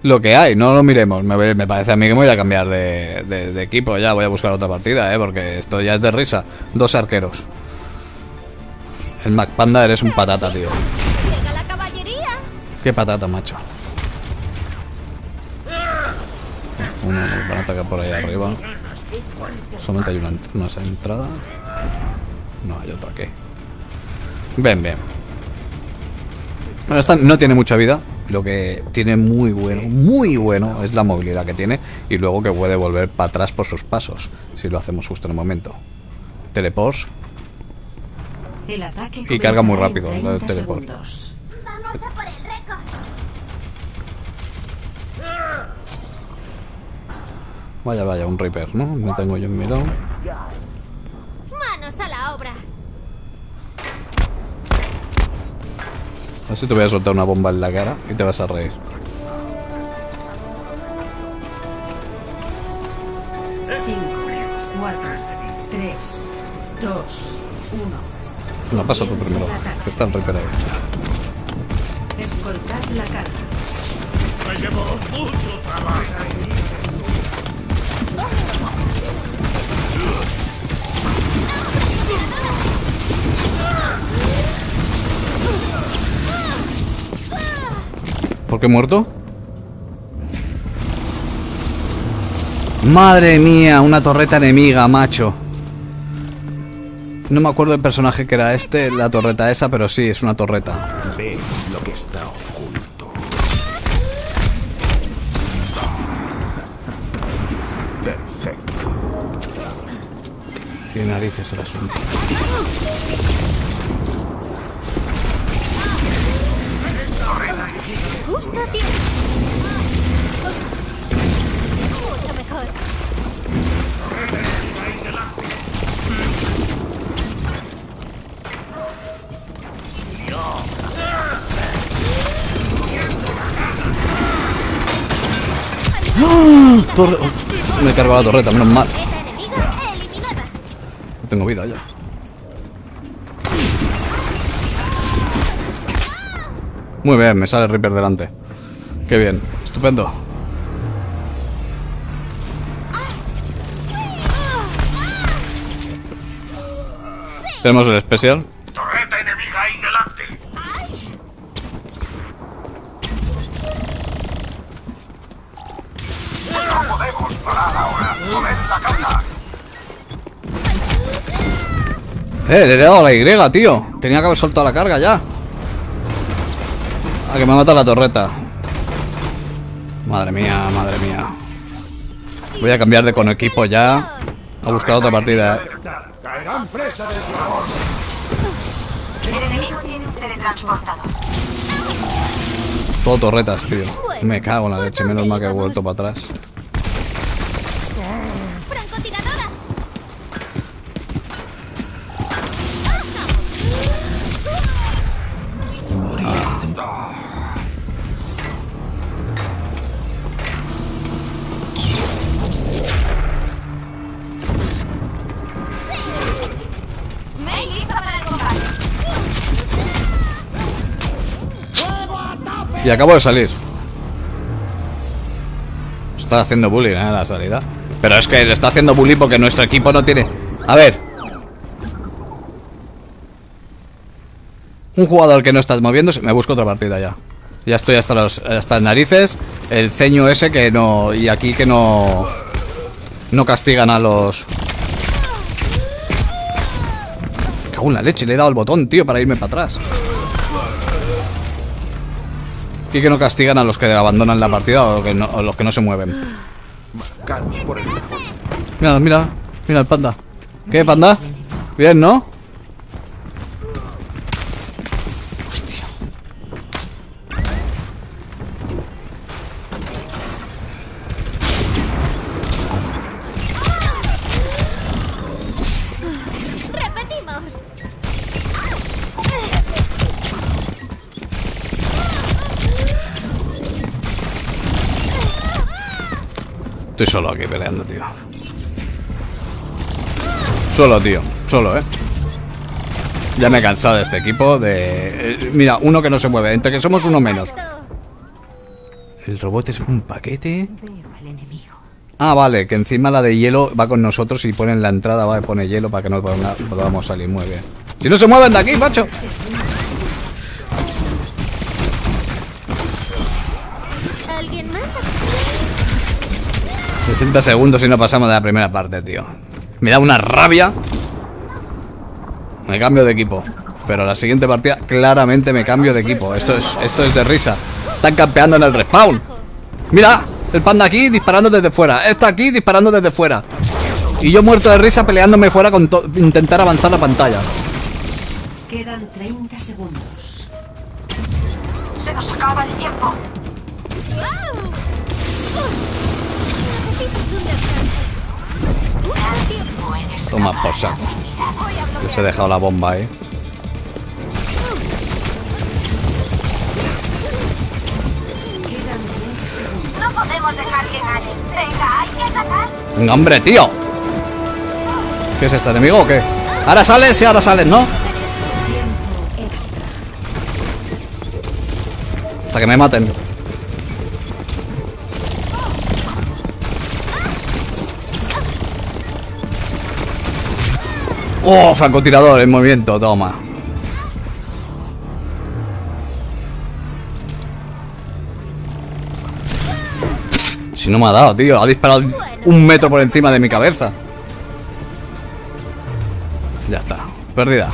Lo que hay, no lo miremos. Me, me parece a mí que me voy a cambiar de, de, de equipo. Ya voy a buscar otra partida, ¿eh? Porque esto ya es de risa. Dos arqueros. El MacPanda, eres un patata, tío. Llega la caballería. Qué patata, macho. Uno, van a atacar por ahí arriba. Solamente hay una más entrada. No, hay otra aquí. Ven, bien. Bueno, esta no tiene mucha vida. Lo que tiene muy bueno, muy bueno, es la movilidad que tiene. Y luego que puede volver para atrás por sus pasos. Si lo hacemos justo en el momento. Teleport. Y carga muy rápido el teleport. Vamos a por el récord. Vaya, vaya, un Reaper, ¿no? Me tengo yo en mi lado. Manos a la obra. Así te voy a soltar una bomba en la cara y te vas a reír. cinco, cuatro, tres, dos, uno. No, pasa tú primero, que están recuperados. Escoltad la carga. Me llevo mucho trabajo. ¿Por qué he muerto? Madre mía, una torreta enemiga, macho. No me acuerdo del personaje que era este, la torreta esa, pero sí, es una torreta. Ve lo que está oculto. Perfecto. Tiene narices el asunto. Justo a tiempo. Mucho mejor. ¡Oh! Torre... Me he cargado la torreta, menos mal. No tengo vida ya. Muy bien, me sale el Reaper delante. Qué bien, estupendo. Tenemos el especial. Torreta enemiga ahí delante. No podemos parar ahora. Comenta carga. Eh, le he dado la Y, tío. Tenía que haber soltado la carga ya. A que me mata la torreta. Madre mía, madre mía. Voy a cambiar de con equipo ya. A buscar otra partida. Todo torretas, tío. Me cago en la leche. Menos mal que he vuelto para atrás. Y acabo de salir. Está haciendo bullying, ¿eh? La salida. Pero es que le está haciendo bullying porque nuestro equipo no tiene... A ver. Un jugador que no está moviéndose... Me busco otra partida ya. Ya estoy hasta los, hasta las narices. El ceño ese que no... Y aquí que no... No castigan a los... Cago en la leche, le he dado el botón, tío, para irme para atrás. Y que no castigan a los que abandonan la partida o, que no, o los que no se mueven. Mira, mira, mira el panda. ¿Qué, panda? Bien, ¿no? Hostia. Estoy solo aquí peleando, tío. Solo, tío. Solo, eh. Ya me he cansado de este equipo. De... Eh, mira, uno que no se mueve. Entre que somos uno menos. El robot es un paquete. Ah, vale. Que encima la de hielo va con nosotros y ponen la entrada, va y pone hielo para que no podamos salir muy bien. Si no se mueven de aquí, macho. ¿Alguien más? sesenta segundos y no pasamos de la primera parte, tío. Me da una rabia. Me cambio de equipo. Pero la siguiente partida claramente me cambio de equipo. Esto es, esto es de risa. Están campeando en el respawn. Mira, el panda aquí disparando desde fuera. Está aquí disparando desde fuera. Y yo muerto de risa peleándome fuera con intentar avanzar la pantalla. Quedan treinta segundos. Se nos acaba el tiempo. Toma por saco. Les he dejado la bomba ahí. No podemos dejar que gane. Venga, hay que atacar. Venga, hombre, tío. ¿Qué es este enemigo o qué? Ahora sales y ahora sales, ¿no? Hasta que me maten. Oh, francotirador en movimiento, toma. Si no me ha dado, tío. Ha disparado un metro por encima de mi cabeza. Ya está, perdida.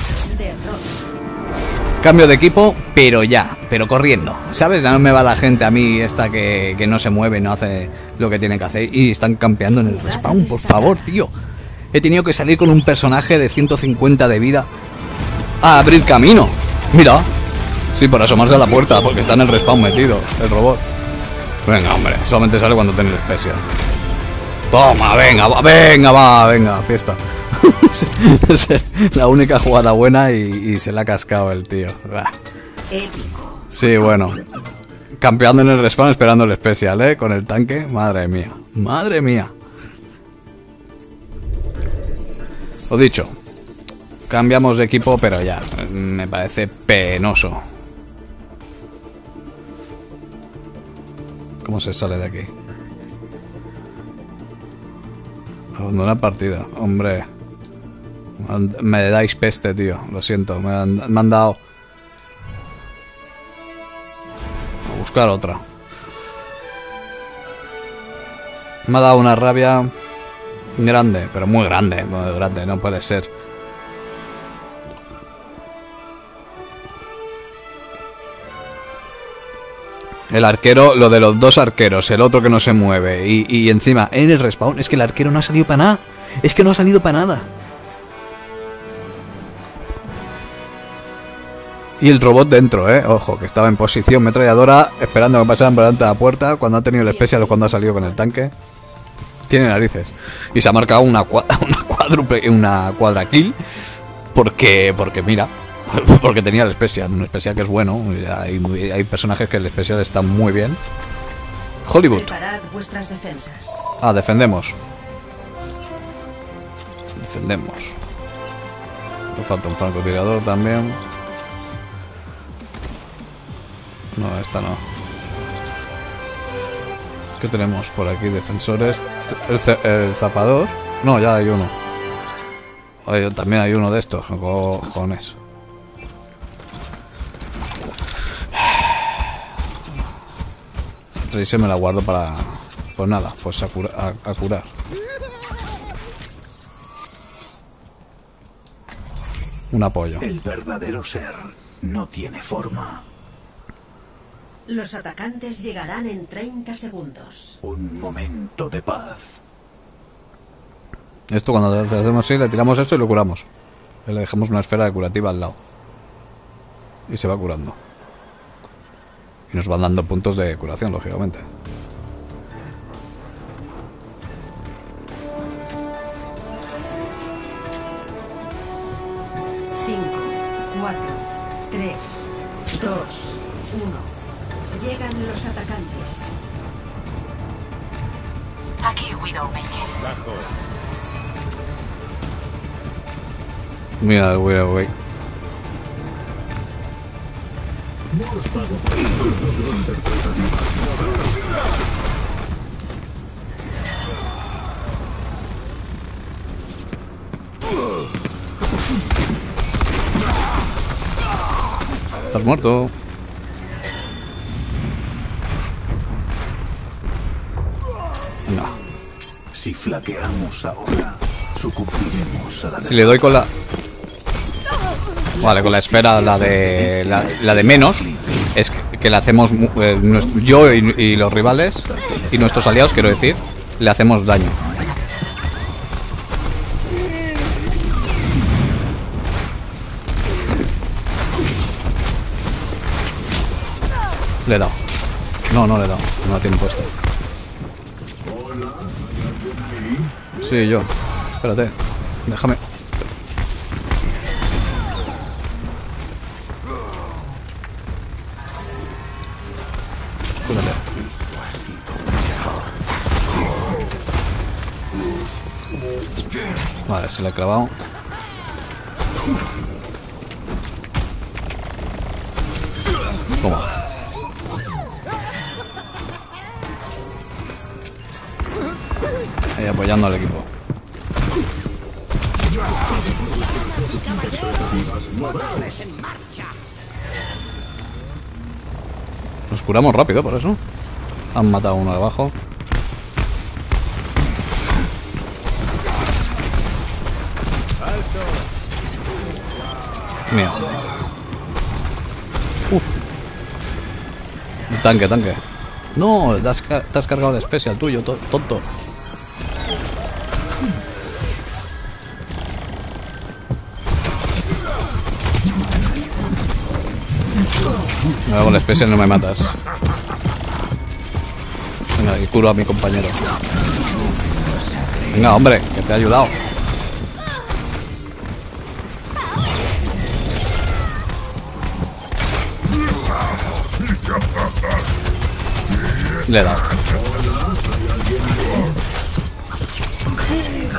Cambio de equipo, pero ya. Pero corriendo, ¿sabes? Ya no me va la gente a mí esta que, que no se mueve, no hace lo que tiene que hacer. Y están campeando en el respawn, por favor, tío. He tenido que salir con un personaje de ciento cincuenta de vida a abrir camino. Mira. Sí, por asomarse a la puerta, porque está en el respawn metido el robot. Venga, hombre. Solamente sale cuando tiene la especia. Toma, venga, va, venga, va, venga, fiesta. La única jugada buena y, y se la ha cascado el tío. Sí, bueno. Campeando en el respawn esperando el especial, ¿eh? Con el tanque. Madre mía. Madre mía. Lo dicho, cambiamos de equipo, pero ya, me parece penoso. ¿Cómo se sale de aquí? Abandonar partida, hombre. Me dais peste, tío, lo siento, me han, me han dado... A buscar otra. Me ha dado una rabia... Grande, pero muy grande, muy grande, no puede ser. El arquero, lo de los dos arqueros, el otro que no se mueve y, y encima en el respawn, es que el arquero no ha salido para nada. Es que no ha salido para nada. Y el robot dentro, eh, ojo, que estaba en posición metralladora, esperando que pasaran por delante de la puerta. Cuando ha tenido el especial o cuando ha salido con el tanque. Tiene narices. Y se ha marcado una, cuadra, una cuádruple, una cuadra kill. Porque, porque mira, porque tenía el especial. Un especial que es bueno. Hay, hay personajes que el especial está muy bien. Hollywood. Preparad vuestras defensas. Ah, defendemos. Defendemos. Nos falta un francotirador también. No, esta no. ¿Qué tenemos por aquí? Defensores. El, el zapador. No, ya hay uno. Oye, también hay uno de estos. Cojones. Tracer me la guardo para... Pues nada, pues a, cura, a, a curar. Un apoyo. El verdadero ser no tiene forma. Los atacantes llegarán en treinta segundos. Un momento de paz. Esto cuando le hacemos así, le tiramos esto y lo curamos. Y le dejamos una esfera curativa al lado. Y se va curando. Y nos van dando puntos de curación, lógicamente. cinco, cuatro, tres, dos, uno. Llegan los atacantes. Aquí, Widowmaker. Bajo. Mira el Widowmaker. Estás muerto. No. Si flaqueamos ahora, sucumbiremos a la... Si le doy con la... Vale, con la esfera, la de la, la de menos, es que, que le hacemos eh, nuestro, yo y, y los rivales y nuestros aliados, quiero decir, le hacemos daño. Le he dado. No, no le he dado. No la tiene puesto. Sí, yo. Espérate. Déjame. Vale, se la ha clavado. Toma. Ahí apoyando al equipo. Nos curamos rápido, por eso. Han matado uno debajo. Mira. Uf. Tanque, tanque. No, te has, te has cargado el especial tuyo, tonto. Me hago el especial, no me matas. Venga, y curo a mi compañero. Venga, hombre, que te he ayudado. Le he dado.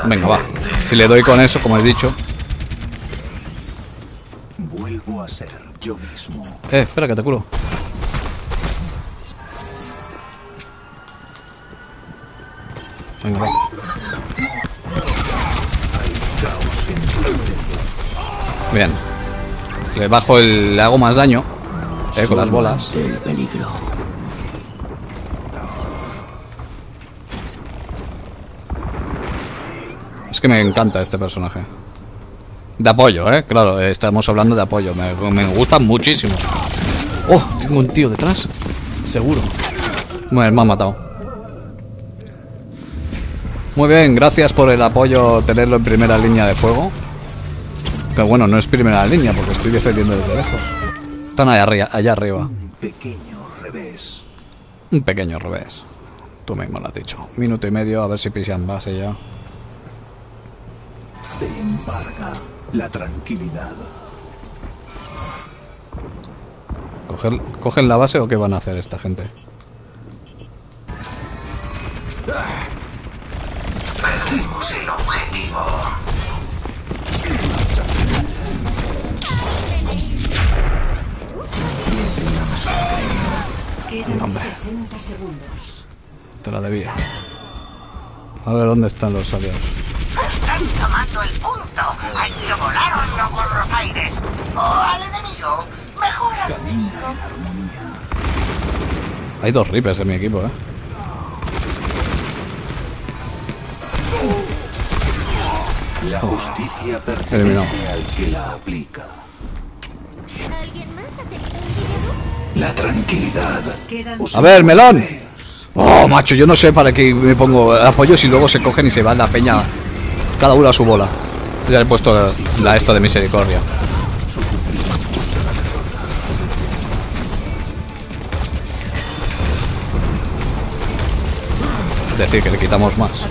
Venga, va. Si le doy con eso, como he dicho. Vuelvo a ser yo mismo. Eh, espera que te curo. Venga, va. Bien. Le bajo el... Le hago más daño. Eh, con las bolas. El peligro. Es que me encanta este personaje. De apoyo, ¿eh? Claro, estamos hablando de apoyo. Me, me gusta muchísimo. Oh, tengo un tío detrás. Seguro. Bueno, me han matado. Muy bien, gracias por el apoyo, tenerlo en primera línea de fuego. Que bueno, no es primera línea porque estoy defendiendo desde lejos. Están allá arriba. Allá arriba. Un pequeño revés. Un pequeño revés. Tú mismo lo has dicho. Minuto y medio, a ver si pisan base ya. Te embarga la tranquilidad. ¿Coger, ¿Cogen la base o qué van a hacer esta gente? Perdimos el objetivo. Quedan sesenta segundos. Te la debía. A ver, ¿dónde están los aliados? Están tomando el punto. Hay que volarlo por los aires. O al enemigo. Mejor al enemigo. Hay dos Reapers en mi equipo, ¿eh? La justicia pertenece Eliminado. Al que la aplica. ¿Alguien más ha tenido un dinero? La tranquilidad. A ver, melón. Oh, macho, yo no sé para qué me pongo apoyos y luego se cogen y se van la peña. Cada uno a su bola. Ya le he puesto la, la esta de misericordia. Es decir, que le quitamos más.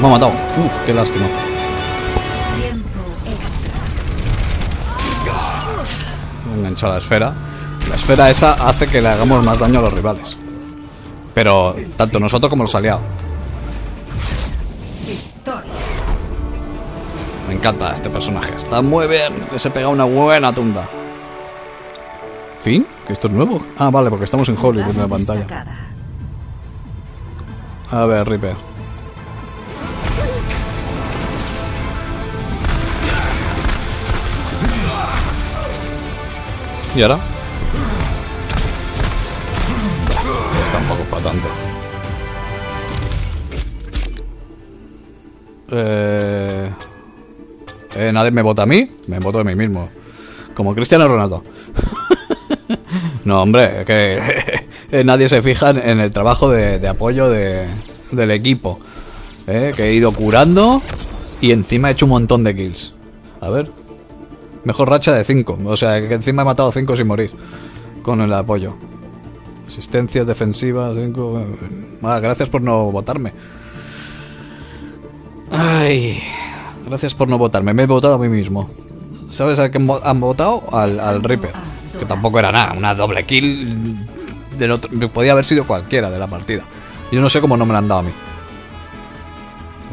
Me ha matado. Uf, qué lástima. Engancha la esfera. La esfera esa hace que le hagamos más daño a los rivales. Pero tanto nosotros como los aliados. Me encanta este personaje. Está muy bien. Que se pega una buena tunda. ¿Fin? ¿Que esto es nuevo? Ah, vale, porque estamos en Hollywood en la pantalla. A ver, Reaper. ¿Y ahora? Pues tampoco para tanto. Eh... eh Nadie me vota a mí. Me voto a mí mismo. Como Cristiano Ronaldo. No, hombre, que nadie se fija en el trabajo de, de apoyo de, del equipo. ¿Eh? Que he ido curando y encima he hecho un montón de kills. A ver. Mejor racha de cinco. O sea, que encima he matado cinco sin morir. Con el apoyo. Asistencias defensivas, cinco. Ah, gracias por no votarme. Ay. Gracias por no votarme. Me he votado a mí mismo. ¿Sabes a qué han votado? Al, al Reaper. Que tampoco era nada. Una doble kill. Del otro. Podía haber sido cualquiera de la partida. Yo no sé cómo no me la han dado a mí.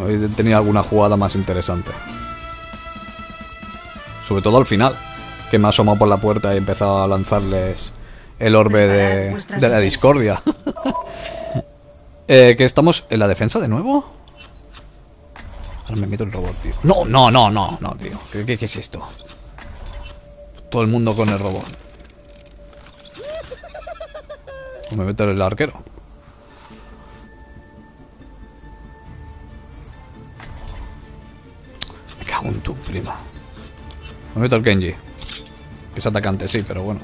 Hoy tenía alguna jugada más interesante. Sobre todo al final, que me ha asomado por la puerta y he empezado a lanzarles el orbe de, de la discordia. eh, que estamos en la defensa de nuevo. Ahora me meto el robot, tío. No, no, no, no, no, tío. ¿Qué, qué, qué es esto? Todo el mundo con el robot. Me meto el arquero. Me cago en tu prima. Me meto al Genji. Es atacante, sí, pero bueno.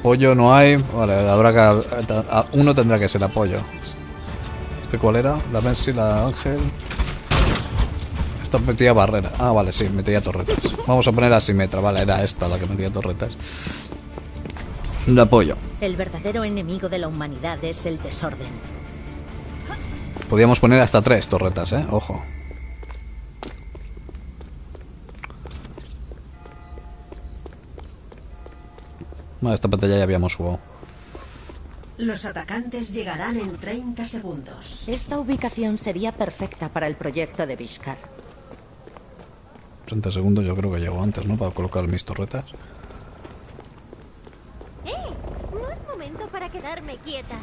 Pollo no hay. Vale, habrá que. Uno tendrá que ser apoyo. ¿Este cuál era? La Mercy, la Ángel. Esta metía barrera. Ah, vale, sí, metía torretas. Vamos a poner a Symmetra. Vale, era esta la que metía torretas. De apoyo. El verdadero enemigo de la humanidad es el desorden. Podíamos poner hasta tres torretas, eh. Ojo. No, esta pantalla ya habíamos jugado. Los atacantes llegarán en treinta segundos. Esta ubicación sería perfecta para el proyecto de Vizcar. treinta segundos yo creo que llego antes, ¿no? Para colocar mis torretas. ¡Eh! No es momento para quedarme quieta.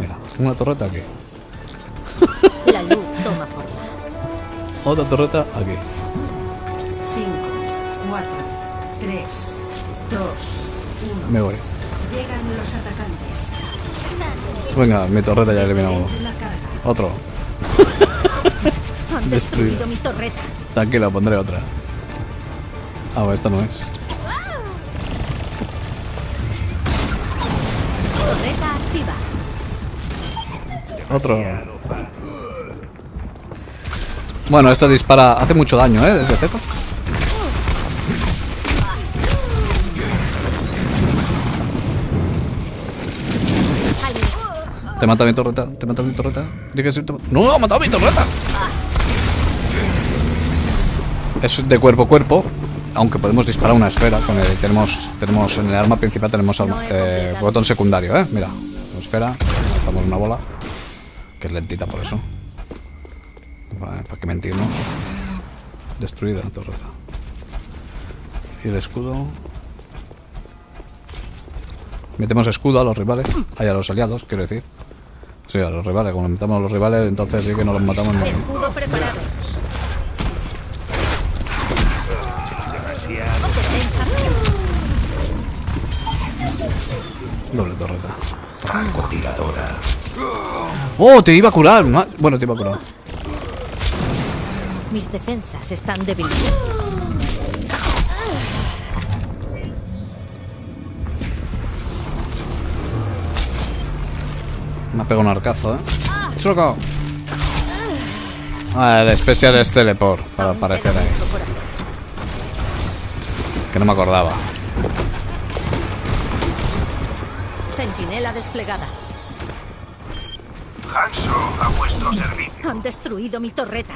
Mira, una torreta aquí. La luz toma forma. Otra torreta aquí. tres, dos, uno. Me voy. Llegan los atacantes. Venga, mi torreta ya eliminado. Otro. Han destruido mi torreta. Tranquilo, pondré otra. Ah, bueno, esta no es. Torreta activa. Otro. Bueno, esto dispara. Hace mucho daño, ¿eh? Desde Z. Te mata mi torreta, te mata mi torreta. No, ha matado mi torreta. Es de cuerpo a cuerpo, aunque podemos disparar una esfera. Con el, tenemos, tenemos en el arma principal tenemos arma, eh, botón secundario, eh. Mira, una esfera, lanzamos una bola, que es lentita por eso. Vale, para qué mentirnos. Destruida la torreta. Y el escudo. Metemos escudo a los rivales. Ahí a los aliados, quiero decir. Sí, a los rivales. Como metamos a los rivales, entonces sí que no los matamos. Escudo preparado. Doble torreta. Francotiradora. Oh, te iba a curar. Bueno, te iba a curar. Mis defensas están débiles. Me ha pegado un arcazo, ¿eh? ¡Choco! Ah, el especial es teleport, para aparecer ahí. Que no me acordaba. Centinela desplegada. Hanzo, a vuestro servicio. Han destruido mi torreta.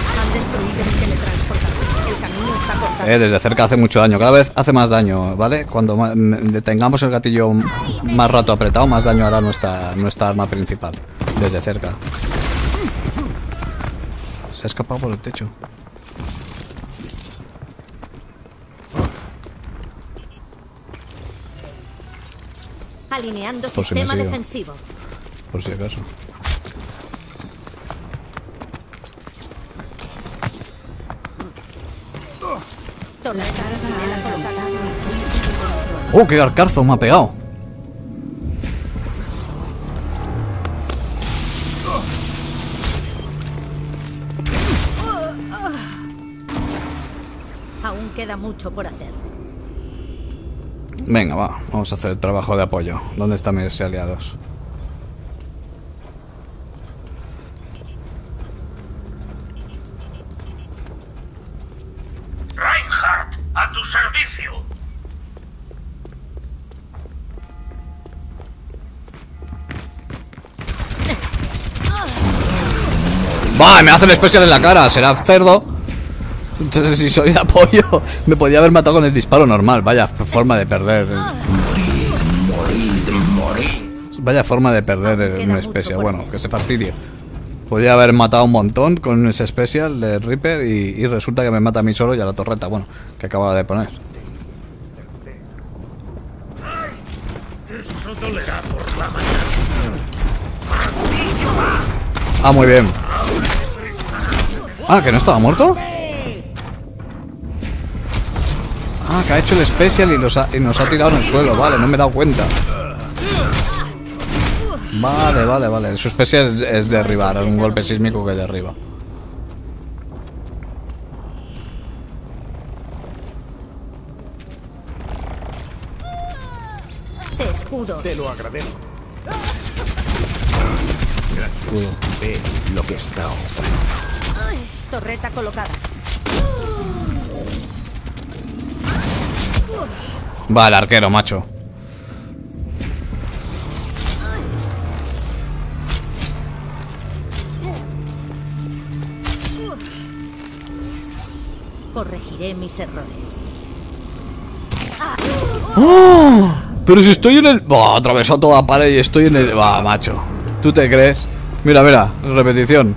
Han destruido mi teletransportador. El camino está cortado. Eh, desde cerca hace mucho daño. Cada vez hace más daño, ¿vale? Cuando tengamos el gatillo más rato apretado, más daño hará nuestra, nuestra arma principal. Desde cerca. Se ha escapado por el techo. Alineando por sistema si defensivo. Por si acaso. ¡Oh, qué arcazo me ha pegado! Aún queda mucho por hacer. Venga, va, vamos a hacer el trabajo de apoyo. ¿Dónde están mis aliados? Reinhardt, a tu servicio. Va, me hace el especial en la cara, será cerdo. Entonces, si soy de apoyo, me podía haber matado con el disparo normal. Vaya forma de perder. Morid, morid, morid. Vaya forma de perder una especie. Bueno, que se fastidie. Podía haber matado un montón con ese especial de Reaper y, y resulta que me mata a mí solo y a la torreta. Bueno, que acababa de poner. Ah, muy bien. Ah, que no estaba muerto. Ah, que ha hecho el especial y, los ha, y nos ha tirado en el suelo. Vale, no me he dado cuenta. Vale, vale, vale. Su especial es, es derribar. Es un golpe sísmico que derriba. Te escudo. Te lo agradezco. Escudo. Ve lo que está ofreciendo. Torreta colocada. Vale, arquero, macho. Corregiré mis errores. ¡Oh! Pero si estoy en el... Oh, atravesó toda la pared y estoy en el... Va, macho. ¿Tú te crees? Mira, mira, repetición.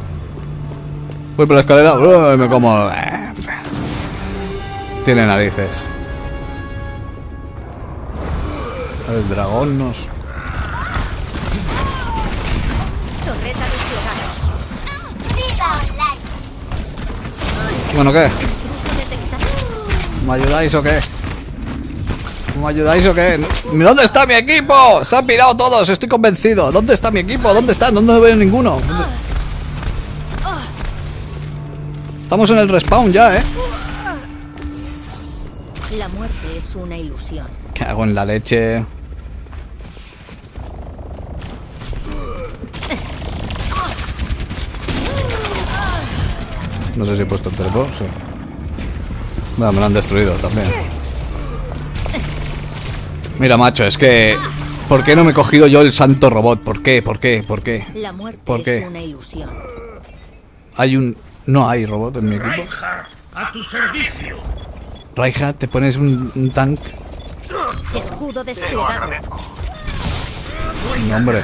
Voy por la escalera. Uy, me como... Tiene narices. El dragón nos... Bueno, ¿qué? ¿Me ayudáis o qué? ¿Me ayudáis o qué? ¿Dónde está mi equipo? Se han pirado todos, estoy convencido. ¿Dónde está mi equipo? ¿Dónde están? ¿Dónde no veo ninguno? ¿Dónde... Estamos en el respawn ya, ¿eh? La muerte es una ilusión. ¿Qué hago en la leche? No sé si he puesto el teleport, sí. Bueno, me lo han destruido también. Mira, macho, es que... ¿Por qué no me he cogido yo el santo robot? ¿Por qué? ¿Por qué? ¿Por qué? La muerte ¿Por qué? Es una ilusión. Hay un... No hay robot en mi equipo. Reinhardt, a tu servicio. Reinhardt, ¿te pones un, un tank? Escudo desplegado. No, hombre.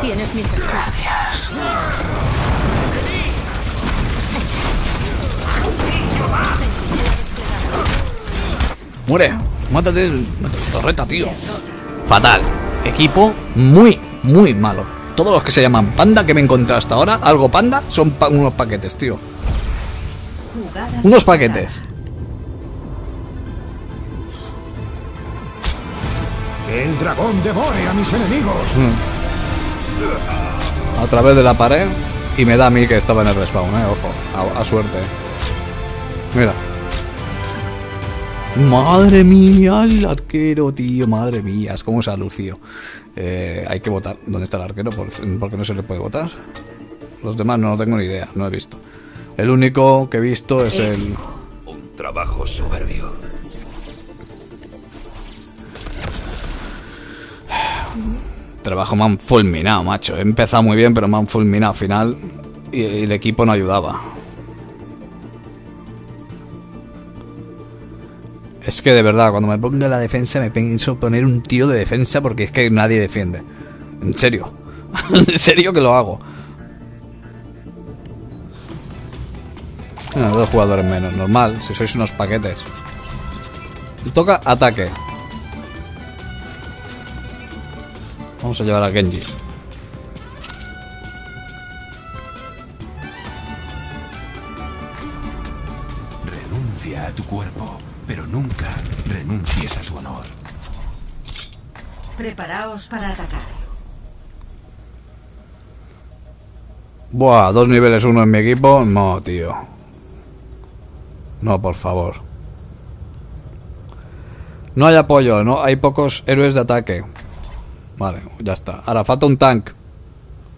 Tienes mis gracias. Muere. Mátate el... Mátate torreta, tío. Fatal. Equipo muy, muy malo. Todos los que se llaman panda que me he encontrado hasta ahora, algo panda, son pa unos paquetes, tío. Unos paquetes. El dragón devore a mis enemigos. Mm. A través de la pared. Y me da a mí que estaba en el respawn, eh. Ojo, a, a suerte. Mira. Madre mía, el arquero, tío. Madre mía, es como se ha lucido. Eh, hay que votar. ¿Dónde está el arquero? Porque no se le puede votar. Los demás no, no tengo ni idea, no he visto. El único que he visto es el... Un trabajo soberbio. Trabajo me han fulminado, macho. He empezado muy bien, pero me han fulminado al final. Y el equipo no ayudaba. Es que de verdad, cuando me pongo en la defensa, me pienso poner un tío de defensa porque es que nadie defiende. En serio. En serio que lo hago. No, dos jugadores menos, normal, si sois unos paquetes. Toca ataque. Vamos a llevar a Genji. Renuncia a tu cuerpo, pero nunca renuncies a tu honor. Preparaos para atacar. Buah, dos niveles uno en mi equipo. No, tío. No, por favor. No hay apoyo, no hay pocos héroes de ataque. Vale, ya está. Ahora falta un tank.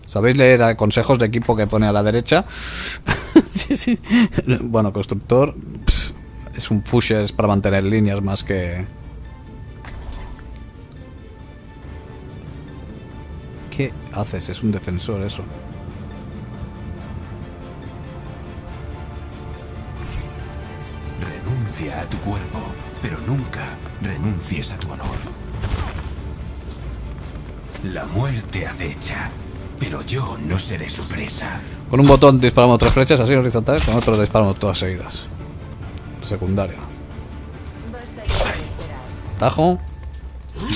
¿Sabéis leer a consejos de equipo que pone a la derecha? Sí, sí. Bueno, constructor. Pss, es un fusher, es para mantener líneas más que... ¿Qué haces? Es un defensor eso. Renuncia a tu cuerpo, pero nunca renuncies a tu honor. La muerte acecha, pero yo no seré su presa. Con un botón disparamos tres flechas, así horizontales, con otro disparamos todas seguidas. Secundaria. Tajo.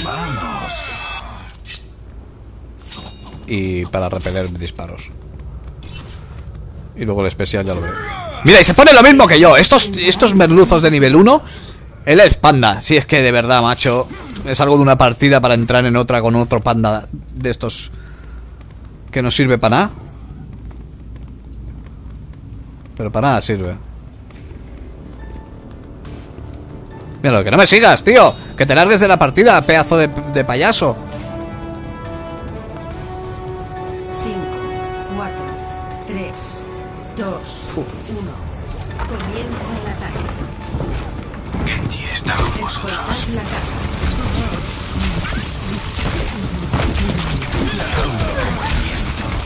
Vamos. Y para repeler disparos. Y luego el especial ya lo veo. Mira, y se pone lo mismo que yo. Estos, estos merluzos de nivel uno. Él es panda. Si es que de verdad, macho. Es algo de una partida para entrar en otra con otro panda de estos. Que no sirve para nada. Pero para nada sirve. Mira, que no me sigas, tío. Que te largues de la partida, pedazo de, de payaso. cinco, cuatro, tres, dos, uno. Comienza el ataque. Genji está con vosotros.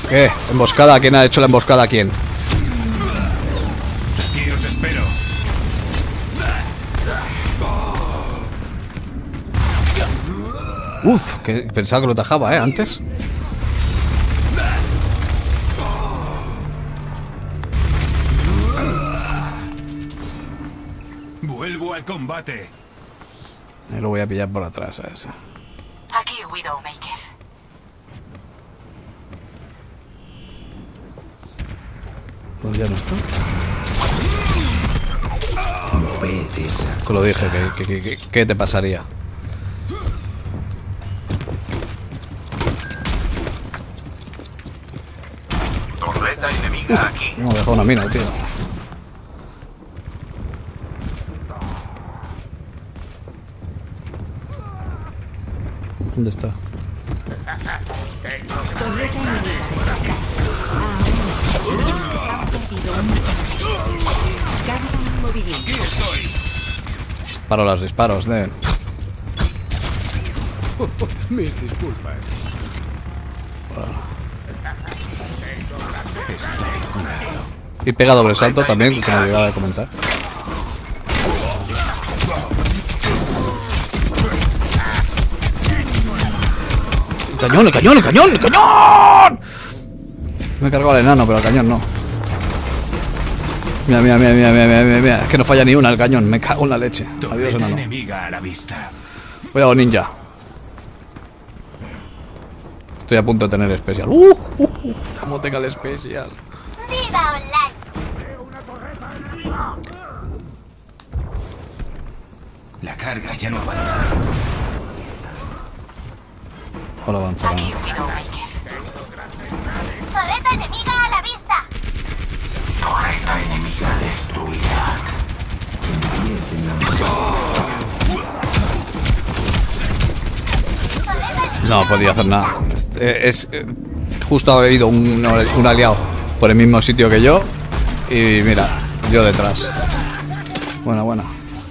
¿Qué? ¿Emboscada? ¿Quién ha hecho la emboscada a quién? Aquí os espero. Uf, que pensaba que lo tajaba, ¿eh? Antes. Al combate. Me lo voy a pillar por atrás a esa. Aquí Widowmaker. Pues ya no está. No, lo dije, que, que, que, que te pasaría. Torreta enemiga. Uf, aquí. No, dejó una mina, tío. ¿Dónde está? Paro los disparos, de. Mil disculpas. Y pega doble salto también, que me olvidaba de comentar. ¡El cañón, el cañón, el cañón, el cañón! Me he cargado al enano, pero al cañón no. Mira, mira, mira, mira, mira, mira, mira. Es que no falla ni una al cañón. Me cago en la leche. Adiós, enano. Voy a ninja. Estoy a punto de tener especial. ¡Uh! uh, uh. ¿Cómo tenga el especial? ¡Viva online! La carga ya no avanza. Ahora avanza. Aquí, torreta enemiga a la vista. Torreta enemiga destruida. Empiecen la... No podía hacer nada. Es, es justo ha habido un, un aliado por el mismo sitio que yo. Y mira, yo detrás. Buena, buena.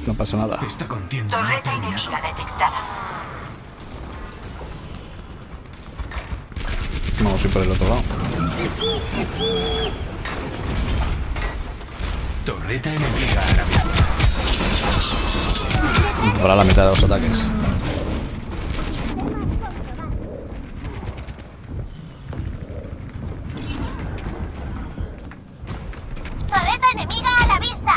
No pasa nada. Torreta enemiga detectada. Vamos a ir por el otro lado. Torreta enemiga a la vista. Ahora la mitad de los ataques. Torreta enemiga a la vista.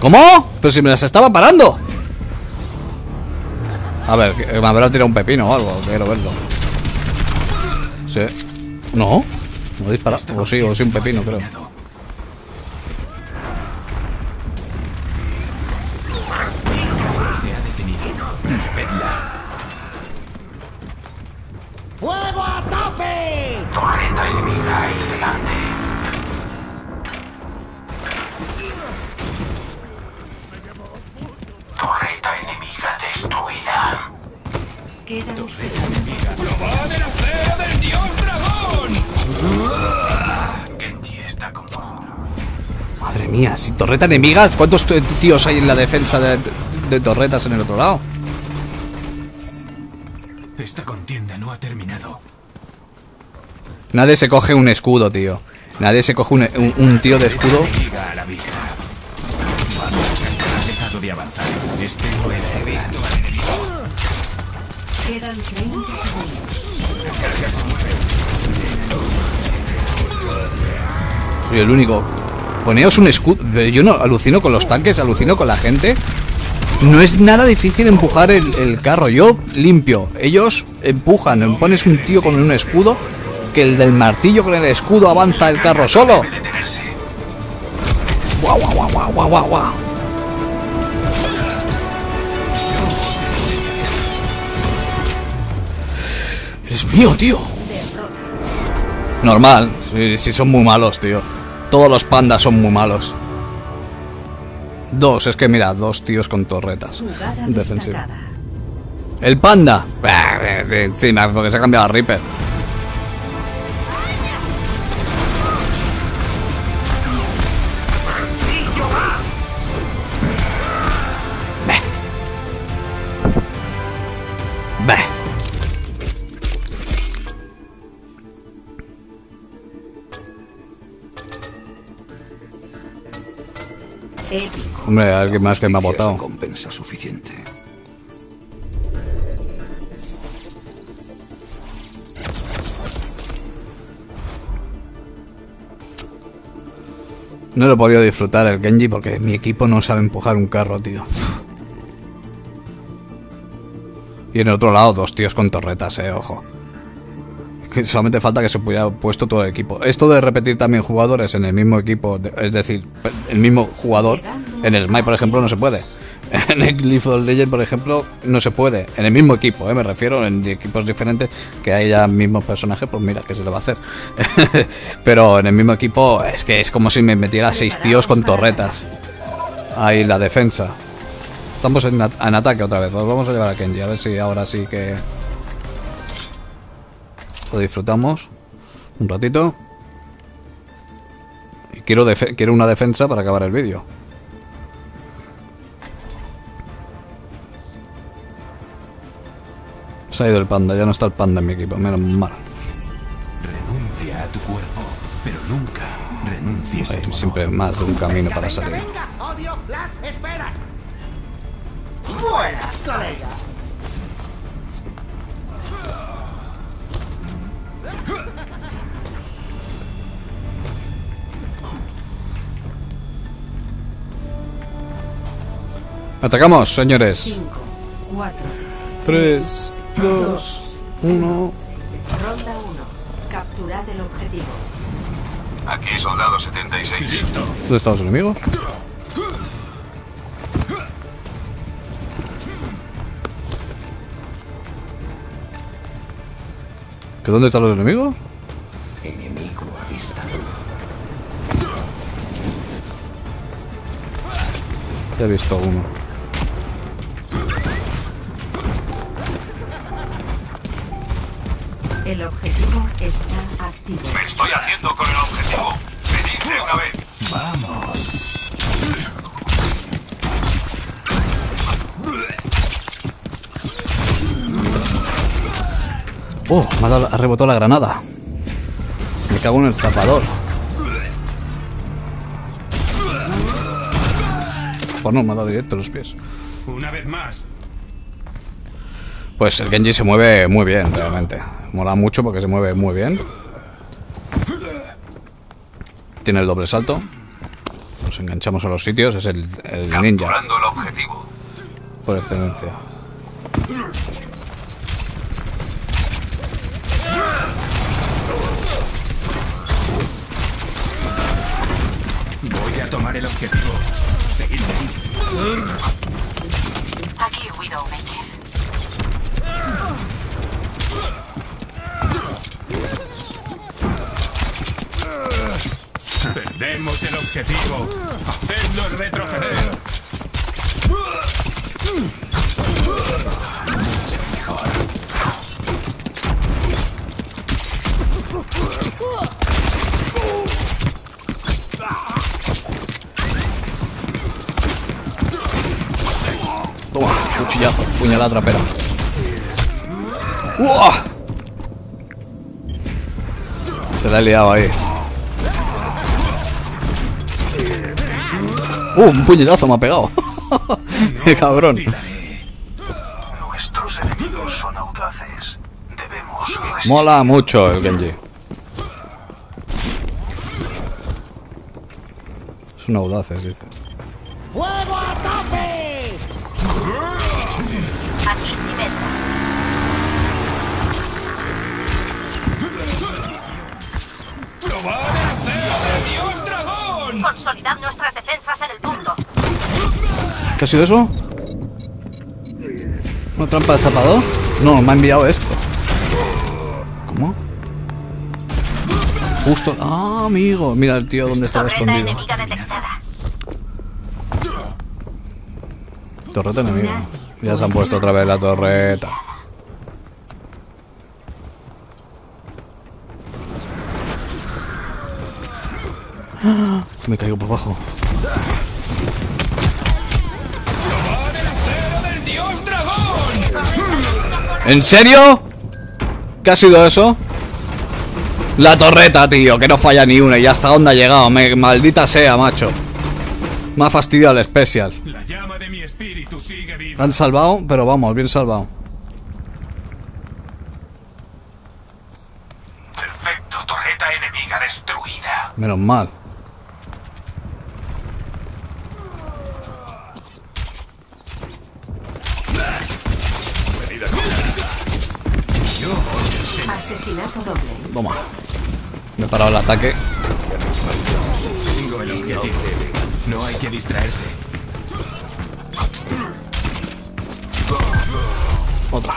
¿Cómo? Pero si me las estaba parando. A ver, que me habrá tirado un pepino o algo. Quiero verlo. Sí. No. No disparado. O sí, o sí un pepino, creo. ¡Fuego a tope! Torreta enemiga ahí delante. Entonces, ¡probad el acero del dios dragón! Genji está con nosotros. Madre mía, si torreta enemiga, ¿cuántos tíos hay en la defensa de, de, de torretas en el otro lado? Esta contienda no ha terminado. Nadie se coge un escudo, tío. Nadie se coge un, un, un tío de escudo. A la vista. Ha dejado de avanzar. Este no era el visto al enemigo. Quedan treinta segundos. Soy el único. Poneos un escudo. Yo no alucino con los tanques, alucino con la gente. No es nada difícil empujar el, el carro. Yo limpio. Ellos empujan. Pones un tío con un escudo. Que el del martillo con el escudo avanza el carro solo. Guau, guau, guau, guau, guau, guau. Es mío, tío. Normal, si, si son muy malos, tío. Todos los pandas son muy malos. Dos, es que mira, dos tíos con torretas. Defensiva. El panda. Encima, porque se ha cambiado a Reaper. Hombre, alguien más que me ha botado. Compensa suficiente. No lo he podido disfrutar el Genji porque mi equipo no sabe empujar un carro, tío. Y en el otro lado, dos tíos con torretas, eh, ojo. Que solamente falta que se hubiera puesto todo el equipo. Esto de repetir también jugadores en el mismo equipo, es decir, el mismo jugador en el Smite, por ejemplo, no se puede. En el League of Legends, por ejemplo, no se puede. En el mismo equipo, ¿eh? Me refiero, en equipos diferentes que haya mismos personajes, pues mira, ¿qué se le va a hacer? Pero en el mismo equipo es que es como si me metiera seis tíos con torretas. Ahí la defensa. Estamos en, at en ataque otra vez. Pues vamos a llevar a Genji, a ver si ahora sí que... Lo disfrutamos un ratito. Y Quiero, quiero una defensa para acabar el vídeo. Se ha ido el panda, ya no está el panda en mi equipo, menos mal. Renuncia a tu cuerpo, pero nunca renuncies a tu amor. Siempre más de un camino para salir. Venga, venga, odio las esperas. Buenas, colega. Atacamos, señores. cinco, cuatro, tres, dos, uno. Ronda uno. Capturad el objetivo. Aquí, soldado setenta y seis. Listo. ¿Dónde están los enemigos? ¿Que dónde están los enemigos? Enemigo avistado. Ya he visto uno. El objetivo está activo. Me estoy haciendo con el objetivo. Me dice una vez. Vamos. Oh, me ha, dado, ha rebotado la granada. Me cago en el zapador. Oh no, me ha dado directo los pies. Una vez más. Pues el Genji se mueve muy bien, realmente. Mola mucho porque se mueve muy bien. Tiene el doble salto. Nos enganchamos a los sitios. Es el, el ninja. Capturando el objetivo. Por excelencia. Voy a tomar el objetivo. Seguidme. Aquí, Widowmaker. Perdemos el objetivo. Hacednos retroceder. Mejor. Toma, cuchillazo, puñalada trapera. ¡Uah! Se la he liado ahí. ¡Uh! Un puñetazo me ha pegado. ¡Qué cabrón! Nuestros enemigos son audaces. Debemos resistir. Mola mucho el Genji. Son audaces, dices. ¡Fuego a tope! Aquí Symmetra. ¡Probar el cero de Dios dragón! Consolidad nuestras defensas en el punto. ¿Qué ha sido eso? ¿Una trampa de zapador? No, me ha enviado esto. ¿Cómo? Justo... ¡Ah, amigo! Mira el tío donde estaba escondido. Torreta enemiga. Ya se han puesto otra vez la torreta. Que me caigo por abajo. ¿En serio? ¿Qué ha sido eso? La torreta, tío, que no falla ni una. Y hasta dónde ha llegado, me, maldita sea, macho. Me ha fastidiado el especial. Han salvado, pero vamos, bien salvado. Perfecto, torreta enemiga destruida. Menos mal. Asesinato doble. Toma. Me he parado el ataque. Tengo el objetivo. No hay que distraerse. Otra.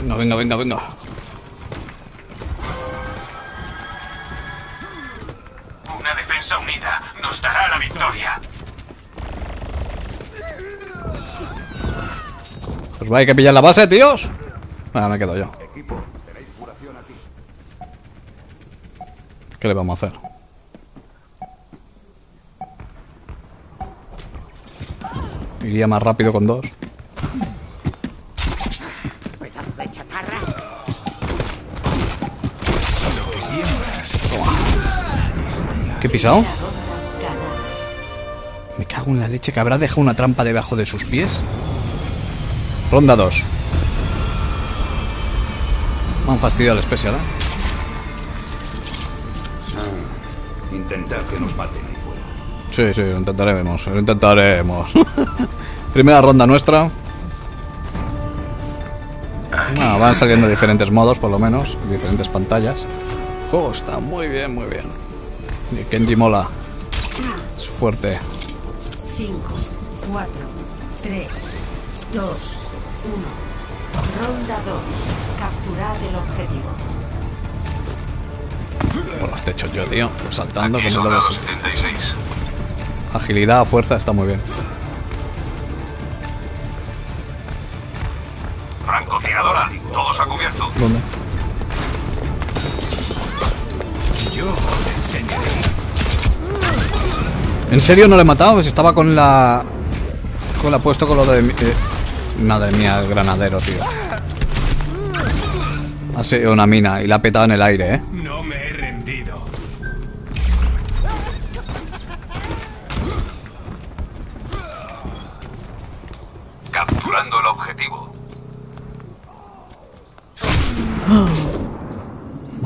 Venga, venga, venga, venga. Una defensa unida nos dará la victoria. Pues va, hay que pillar la base, tíos. Nada, me quedo yo. ¿Qué le vamos a hacer? Iría más rápido con dos. ¿Qué he pisado? Me cago en la leche, que habrá dejado una trampa debajo de sus pies. Ronda dos. Me han fastidiado el especial, ¿eh? Ah, intentar que nos maten ahí fuera. Sí, sí, lo intentaremos, lo intentaremos. Primera ronda nuestra. No, van saliendo diferentes modos, por lo menos, diferentes pantallas. El juego está muy bien, muy bien. Genji mola. Es fuerte. cinco, cuatro, tres, dos, uno. Ronda dos. Capturad el objetivo. Por los techos yo, tío. Saltando como lo ves. Agilidad, fuerza, está muy bien. Francotiradora, todos a cubierto. ¿Dónde? Yo os enseñaré. ¿En serio no le he matado? Si estaba con la... Con la puesto con lo de... Eh... Madre mía, el granadero, tío. Ha sido una mina y la ha petado en el aire, ¿eh? No me he rendido. Capturando el objetivo. ¡Oh!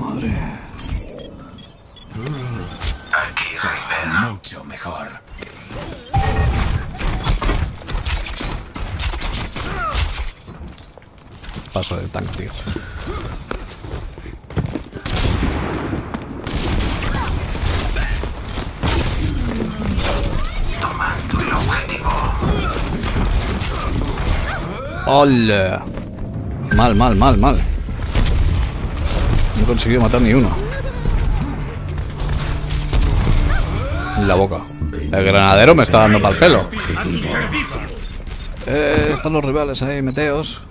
Madre. Aquí Reaper. Mucho mejor. Paso del tanque, tío. Tomando el objetivo. ¡Hola! Mal, mal, mal, mal. No he conseguido matar ni uno. En la boca. El granadero me está dando pa'l pelo. Eh, están los rivales ahí, meteos.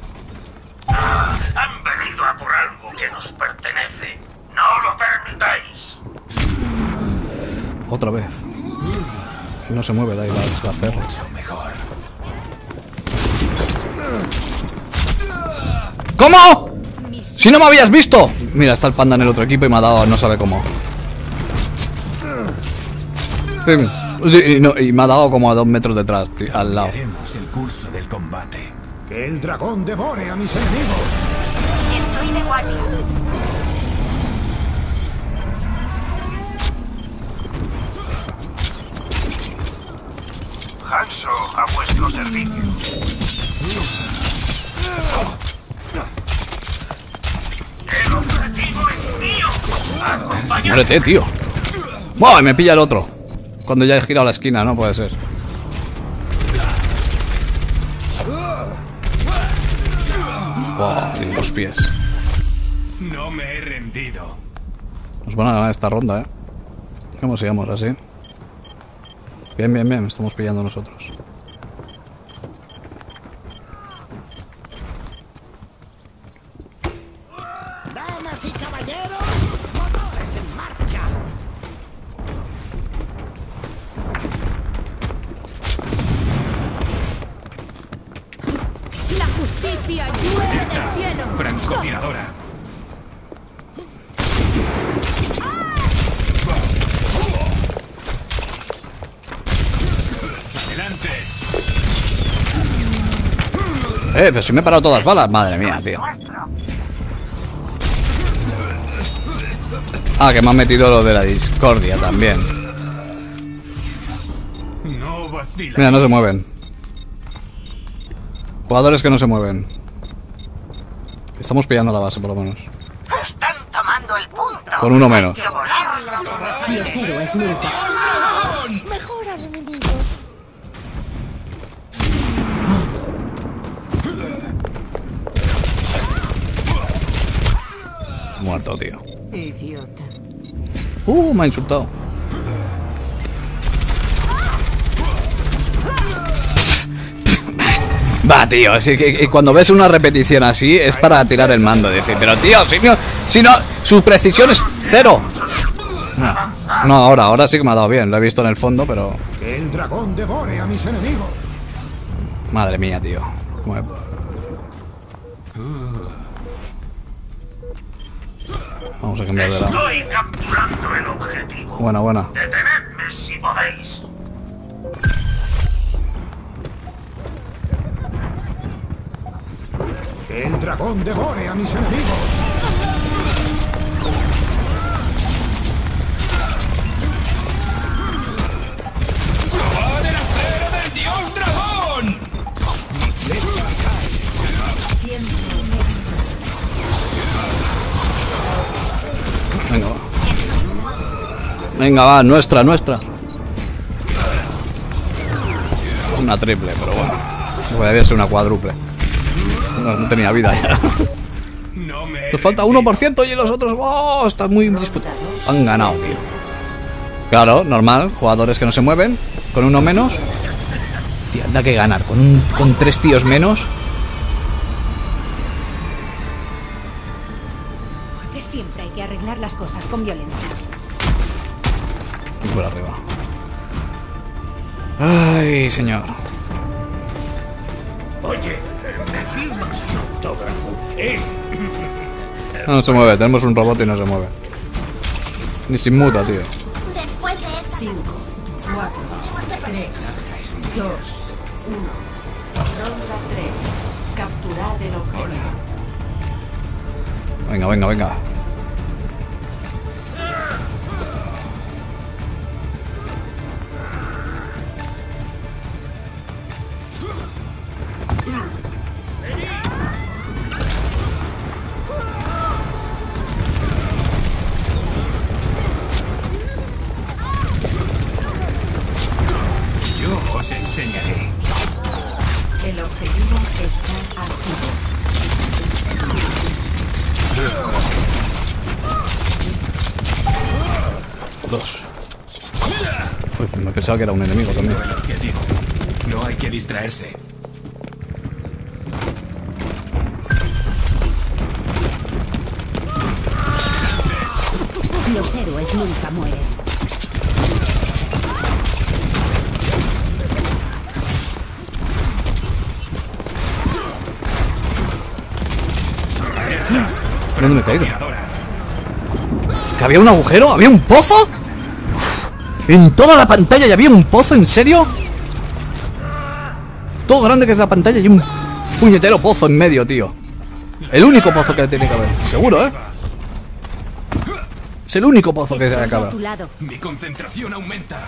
Han venido a por algo que nos pertenece. No lo permitáis. Otra vez. No se mueve, da igual, la Pharah. ¿Cómo? ¡Si no me habías visto! Mira, está el panda en el otro equipo y me ha dado no sabe cómo. Sí, sí, y, no, y me ha dado como a dos metros detrás, tío, al lado. El curso del combate. Que el dragón devore a mis enemigos. Estoy de guardia. Hanzo, a vuestro servicio. El objetivo es mío. Acompañad. Muérete, tío. ¡Wow! Me pilla el otro. Cuando ya he girado la esquina, no puede ser. Wow, en los pies. No me he rendido. Nos van a ganar esta ronda, eh. ¿Cómo sigamos así? Bien, bien, bien. Estamos pillando nosotros. Eh, pero si me he parado todas las balas, madre mía, tío. Ah, que me han metido lo de la discordia también. Mira, no se mueven. Jugadores que no se mueven. Estamos pillando la base, por lo menos. Están tomando el punto. Con uno menos. Muerto, tío. Idiota. Uh, me ha insultado. Va, tío, así que cuando ves una repetición así es para tirar el mando, decir, pero tío, si no, si no, su precisión es cero. No. no, ahora, ahora sí que me ha dado bien. Lo he visto en el fondo, pero... El dragón devore a mis enemigos. Madre mía, tío. Bueno. Vamos a cambiar de lado. Estoy capturando el objetivo. Bueno, bueno. Detenedme si podéis. El dragón devore a mis enemigos. Venga, va. Venga, va, nuestra, nuestra. Una triple, pero bueno. Podría ser una cuádruple. No, no tenía vida ya. Nos falta uno por ciento y los otros... ¡Oh! Están muy disputados. Han ganado, tío. Claro, normal. Jugadores que no se mueven. Con uno menos. Tío, anda que ganar. Con, un, con tres tíos menos... las cosas con violencia. Y por arriba. Ay, señor. Oye, ¿me firmas un autógrafo? Es... No, no se mueve, tenemos un robot y no se mueve. Ni se muta, tío. Después de esta... cinco, cuatro, tres, dos, uno. Ronda tres. Capturad el objetivo. Venga, venga, venga. Que era un enemigo también. No hay que distraerse. Los héroes nunca mueren. ¿Dónde me he caído? ¿Que había un agujero? ¿Había un pozo? En toda la pantalla ya había un pozo, ¿en serio? Todo grande que es la pantalla y un puñetero pozo en medio, tío. El único pozo que tiene que haber, seguro, ¿eh? Es el único pozo que se acaba. Mi concentración aumenta.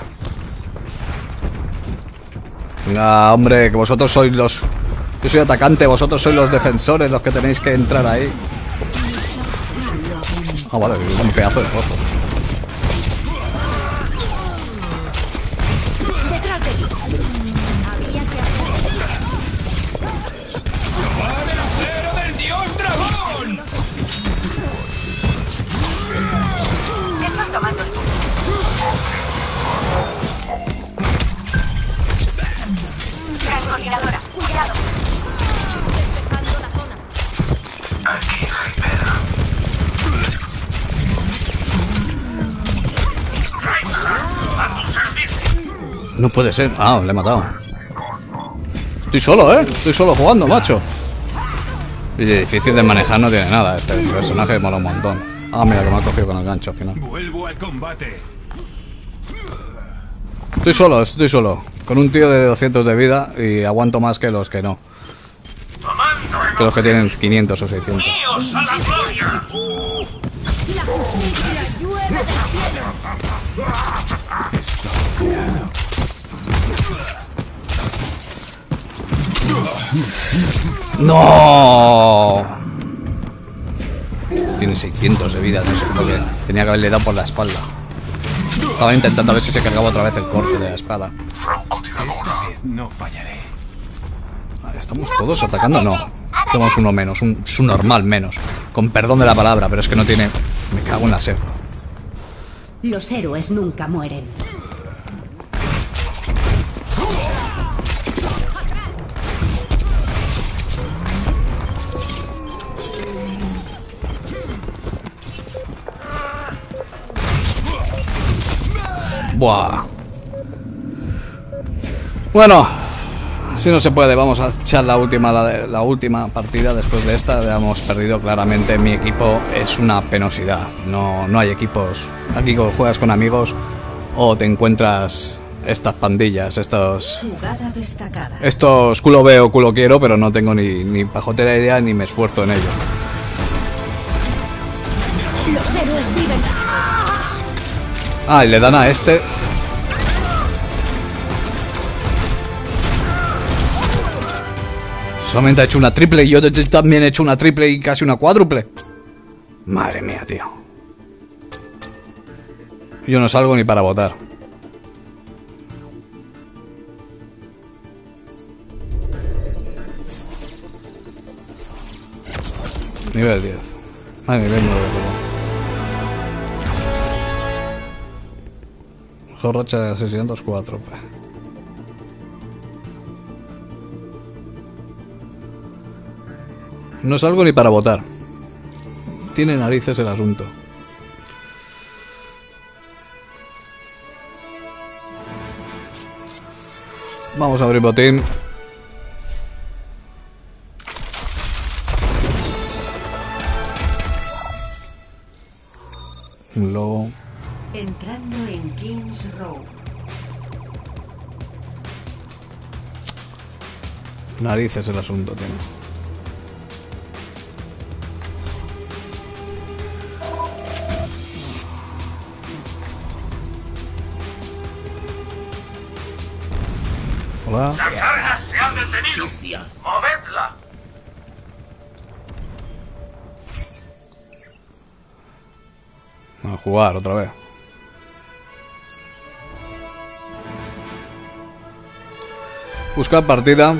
Venga, hombre, que vosotros sois los... Yo soy atacante, vosotros sois los defensores, los que tenéis que entrar ahí. Ah, vale, un pedazo de pozo. No puede ser. Ah, le he matado. Estoy solo, ¿eh? Estoy solo jugando, macho. Y difícil de manejar no tiene nada. Este personaje mola un montón. Ah, mira que me ha cogido con el gancho al final. Vuelvo al combate. Estoy solo, estoy solo. Con un tío de doscientos de vida y aguanto más que los que no. Que los que tienen quinientos o seiscientos. No. Tiene seiscientos de vida, no sé por qué. Tenía que haberle dado por la espalda. Estaba intentando ver si se cargaba otra vez el corte de la espada. Esta vez no fallaré. Estamos todos atacando, no. Tenemos uno menos, un su normal menos. Con perdón de la palabra, pero es que no tiene. Me cago en la sed. Los héroes nunca mueren. Buah. Bueno, si no se puede, vamos a echar la última, la, de, la última partida. Después de esta la hemos perdido claramente. Mi equipo es una penosidad. No, no hay equipos. Aquí juegas con amigos o te encuentras estas pandillas, estos estos culo veo, culo quiero, pero no tengo ni, ni pajotera idea ni me esfuerzo en ello. Los héroes viven. Ah, y le dan a este. Solamente ha hecho una triple y yo también he hecho una triple y casi una cuádruple. Madre mía, tío. Yo no salgo ni para votar. Nivel diez. Ah, nivel nueve. Jorrocha de seiscientos cuatro. No salgo ni para votar. Tiene narices el asunto. Vamos a abrir botín. Un lobo. Entrando en King's Row. Narices el asunto, tío. Hola. Las cargas se han detenido. Justicia. Movedla. A jugar otra vez. Buscar partida.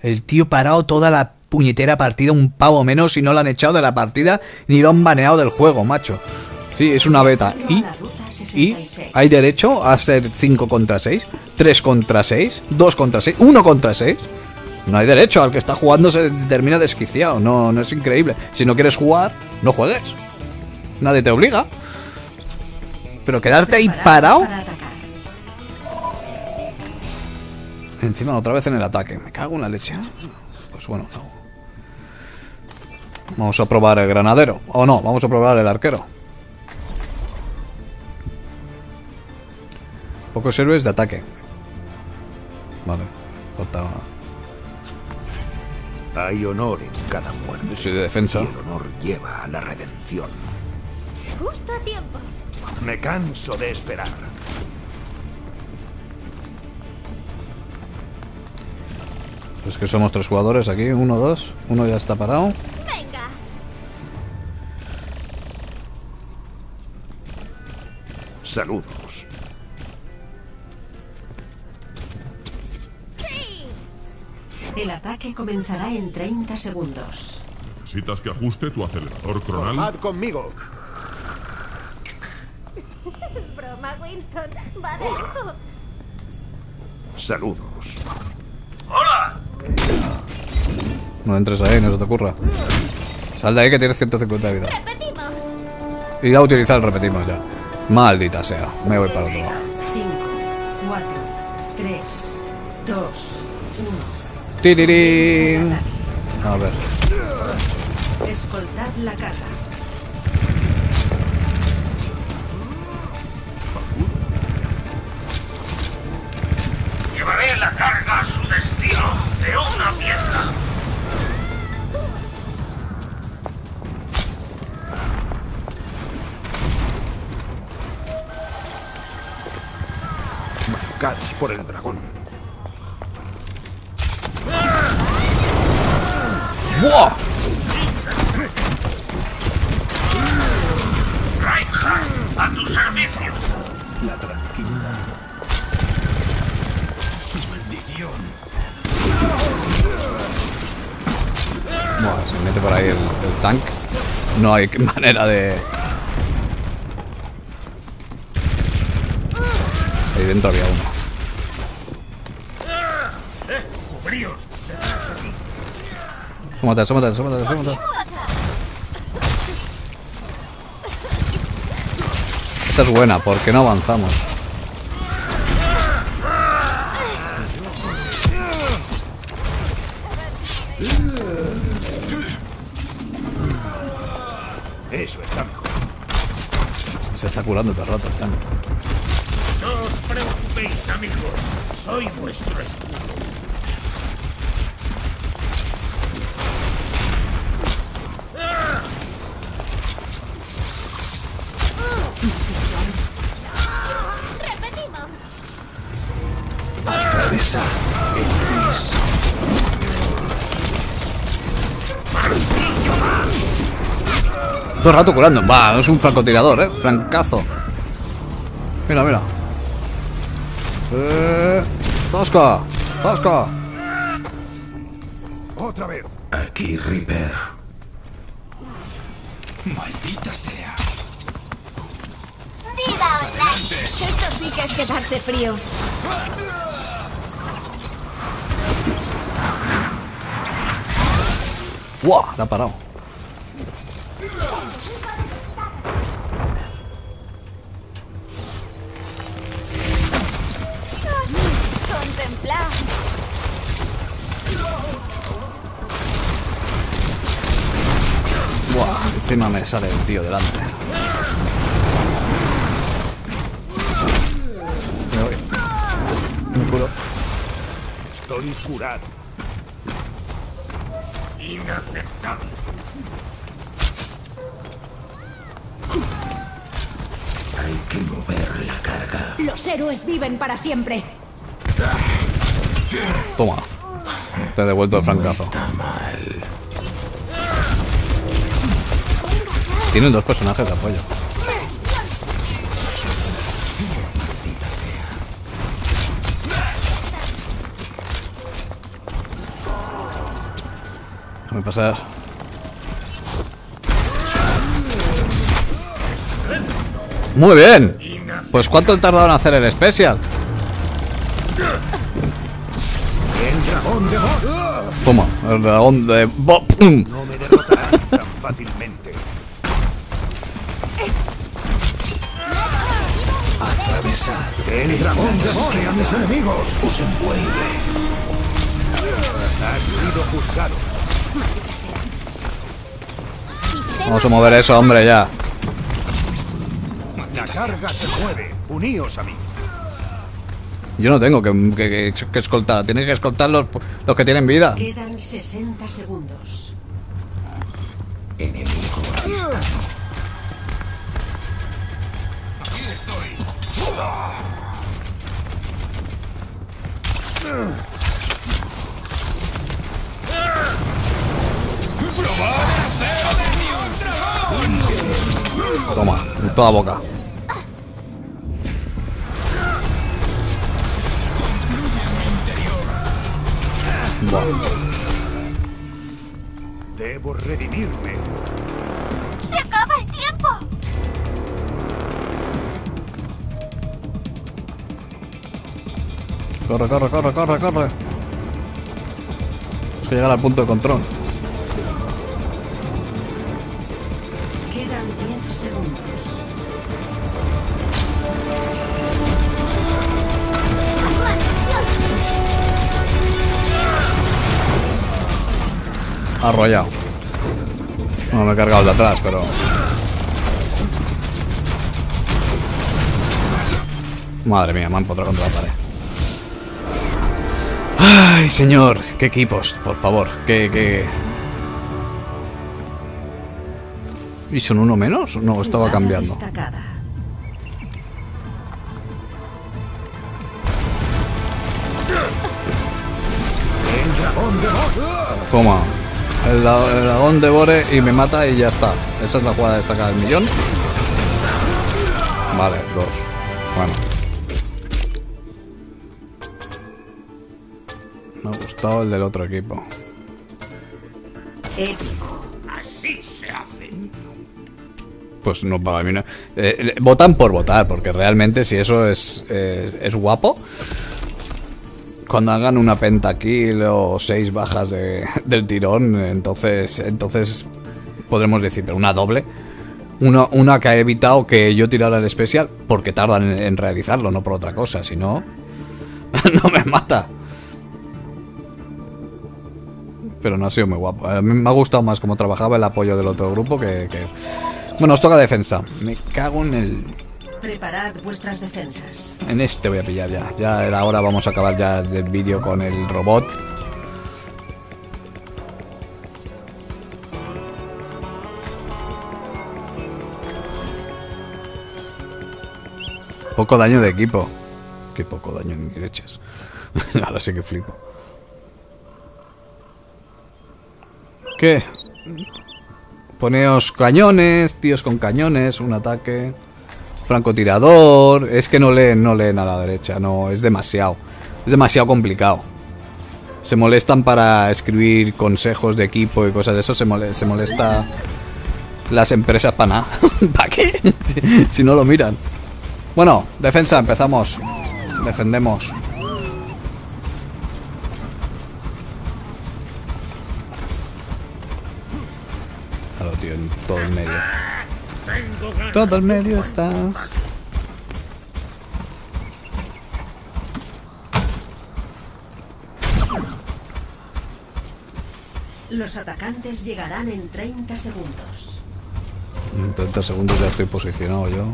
El tío parado toda la puñetera partida. Un pavo menos y no lo han echado de la partida ni lo han baneado del juego, macho. Sí, es una beta. Y, y hay derecho a ser cinco contra seis, tres contra seis, dos contra seis, uno contra seis. No hay derecho, al que está jugando se termina desquiciado, no, no es increíble. Si no quieres jugar, no juegues. Nadie te obliga. Pero quedarte ahí parado. Encima otra vez en el ataque, me cago en la leche. Pues bueno, no. Vamos a probar el granadero, o no, vamos a probar el arquero. Pocos héroes de ataque. Vale, faltaba. Hay honor en cada muerte. Soy de defensa. El honor lleva a la redención. Justo a tiempo. Me canso de esperar. Es que somos tres jugadores aquí. Uno, dos. Uno ya está parado. Venga. Saludos. El ataque comenzará en treinta segundos. ¿Necesitas que ajuste tu acelerador cronal? ¡Bromad conmigo! Broma, Winston. Va de lujo. Saludos. ¡Hola! No entres ahí, no se te ocurra. Sal de ahí que tienes ciento cincuenta de vida. ¡Repetimos! Y a utilizar el repetimos ya. Maldita sea. Me voy para otro lado. cinco, cuatro, tres, dos, uno. Tirirín. A ver. Escoltad la carga. Llevaré la carga a su destino de una pieza. Marcados por el dragón. ¡Wow! Reinhardt, a tu servicio. La tranquilidad. Bendición. Bueno, se mete por ahí el, el tanque. No hay manera de... Ahí dentro había uno. Súmate, súmate, súmate, súmate. esa es buena, porque no avanzamos. Eso está mejor. Se está curando todo el rato el tanque. No os preocupéis, amigos. Soy vuestro escudo. Repetimos. Atravesar el gris. Todo el rato curando. Va, es un francotirador, eh. Francazo. Mira, mira. Eh... ¡Zasca! ¡Zasca! Otra vez. Aquí, Reaper. Maldita sea. ¡Viva Online! Esto sí que es quedarse fríos. ¡Guau! La ha parado. Buah, encima me sale el tío delante. Me voy. Me curo. Estoy curado. Inaceptable. Hay que mover la carga. Los héroes viven para siempre. Toma. Te he devuelto el francazo. No está mal. Tienen dos personajes de apoyo. Déjame pasar. Muy bien. Pues cuánto han tardado en hacer el especial. Toma, el dragón de Bob. No me derrotarán tan fácilmente. Atravesar el dragón devore a mis enemigos. Os envuelve. Has sido juzgado. Vamos a mover eso, hombre, ya. La carga se mueve. Uníos a mí. Yo no tengo que, que, que, que escoltar. Tienen que escoltar los, los que tienen vida. Quedan sesenta segundos. Enemigo avistado. Aquí estoy. Probar el cero de ni un trabajo. Toma, en toda boca. Wow. Debo redimirme. Se acaba el tiempo. Corre, corre, corre, corre, corre. Tenemos que llegar al punto de control. Quedan diez segundos. Arrollado. No, me he cargado el de atrás, pero... Madre mía, me han empotrado contra la pared. Ay, señor, qué equipos, por favor, qué... qué... ¿Y son uno menos? No, estaba cambiando. Toma. El dragón devore y me mata y ya está. Esa es la jugada destacada del millón. Vale, dos. Bueno. Me ha gustado el del otro equipo. Épico. Así se hacen. Pues no, para mí no. Eh, votan por votar, porque realmente si eso es, eh, es guapo... Cuando hagan una pentakill o seis bajas de, del tirón, entonces entonces podremos decir, pero una doble, Una, una que ha evitado que yo tirara el especial, porque tardan en, en realizarlo, no por otra cosa, si no... no me mata. Pero no ha sido muy guapo. A mí me ha gustado más cómo trabajaba el apoyo del otro grupo que... que... Bueno, nos toca defensa. Me cago en el... Preparad vuestras defensas. En este voy a pillar ya. Ya era hora, vamos a acabar ya el vídeo con el robot. Poco daño de equipo. Qué poco daño en derechas. Ahora sí que flipo. ¿Qué? Poneos cañones, tíos con cañones, un ataque. Francotirador. Es que no leen, no leen a la derecha. No, es demasiado. Es demasiado complicado. Se molestan para escribir consejos de equipo y cosas de eso. Se molesta, se molesta las empresas para nada. ¿Para qué? Si, si no lo miran. Bueno, defensa, empezamos. Defendemos. Claro, tío, en todo el medio. Todo el medio estás. Los atacantes llegarán en treinta segundos. En treinta segundos ya estoy posicionado yo.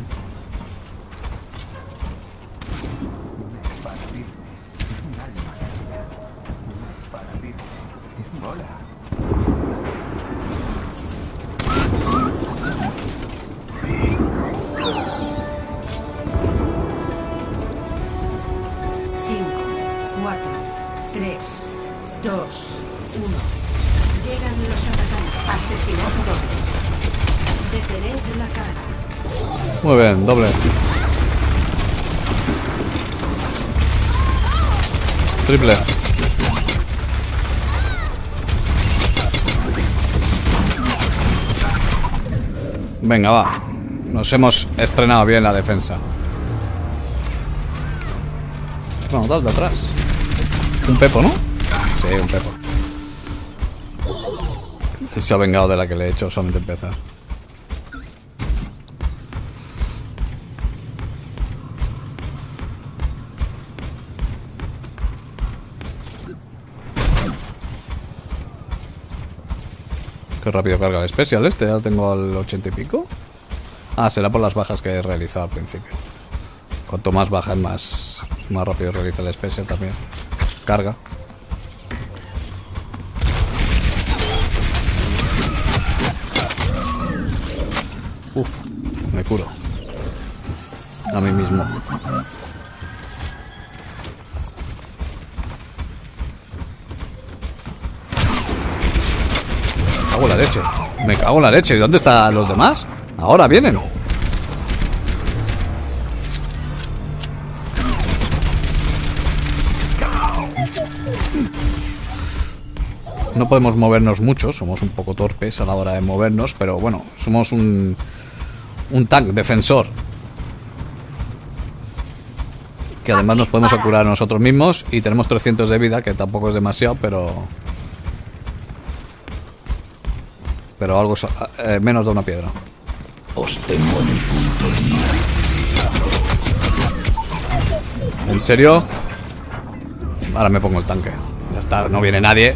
Muy bien, doble. Triple. Venga, va. Nos hemos estrenado bien la defensa. Vamos, dos de atrás. Un pepo, ¿no? Sí, un pepo. Sí, se ha vengado de la que le he hecho solamente empezar. Qué rápido carga el especial este, ya tengo al ochenta y pico. Ah, será por las bajas que he realizado al principio. Cuanto más bajas, más, más rápido realiza el especial también. Carga. Uf, me curo. A mí mismo. Me cago en la leche. Me cago en la leche. ¿Y dónde están los demás? Ahora vienen. No podemos movernos mucho. Somos un poco torpes a la hora de movernos. Pero bueno, somos un... un tank defensor. Que además nos podemos curar nosotros mismos. Y tenemos trescientos de vida, que tampoco es demasiado, pero... pero algo eh, menos de una piedra. Os tengo en el punto de mira. ¿En serio? Ahora me pongo el tanque. Ya está, no viene nadie.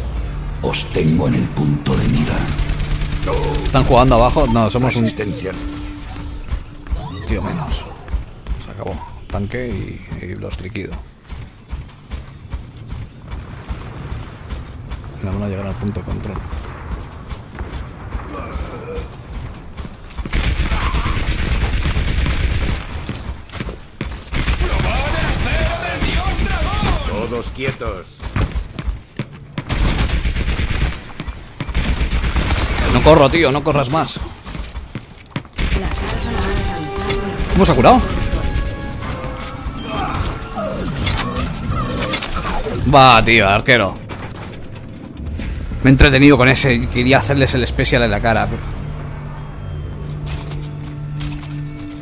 Os tengo en el punto de mira. ¿Están jugando abajo? No, somos un... tío menos. Se acabó. Tanque y, y los liquido. Mira, van a llegar al punto de control. Todos quietos. No corro, tío, no corras más. ¿Cómo se ha curado? Va, tío, arquero. Me he entretenido con ese y quería hacerles el especial en la cara.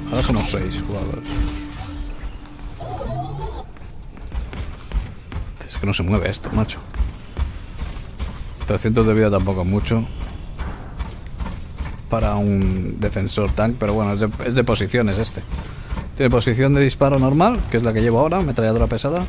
Ahora somos seis jugadores. Que no se mueve esto, macho. trescientos de vida tampoco es mucho. para un defensor tank, pero bueno, es de, es de posiciones este. Tiene posición de disparo normal, que es la que llevo ahora, ametralladora pesada.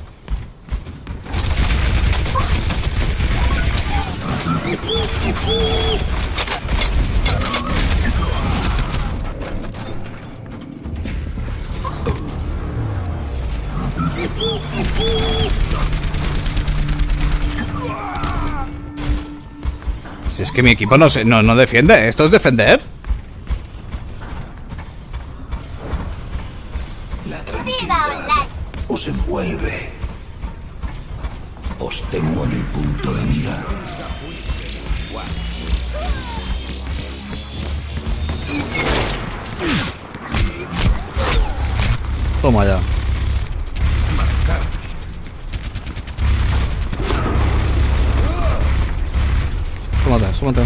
Si es que mi equipo no, se, no, no defiende. ¿Esto es defender? La tranquilidad os envuelve. Os tengo en el punto de mira. Toma ya. Súmate, súmate.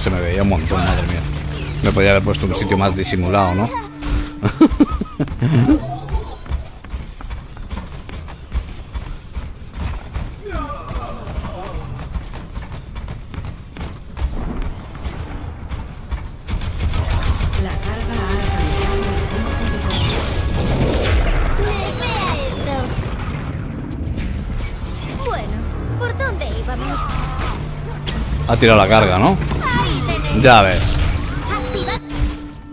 Se me veía un montón, madre mía. Me podía haber puesto un sitio más disimulado, ¿no? Ha tirado la carga, ¿no? Ya ves.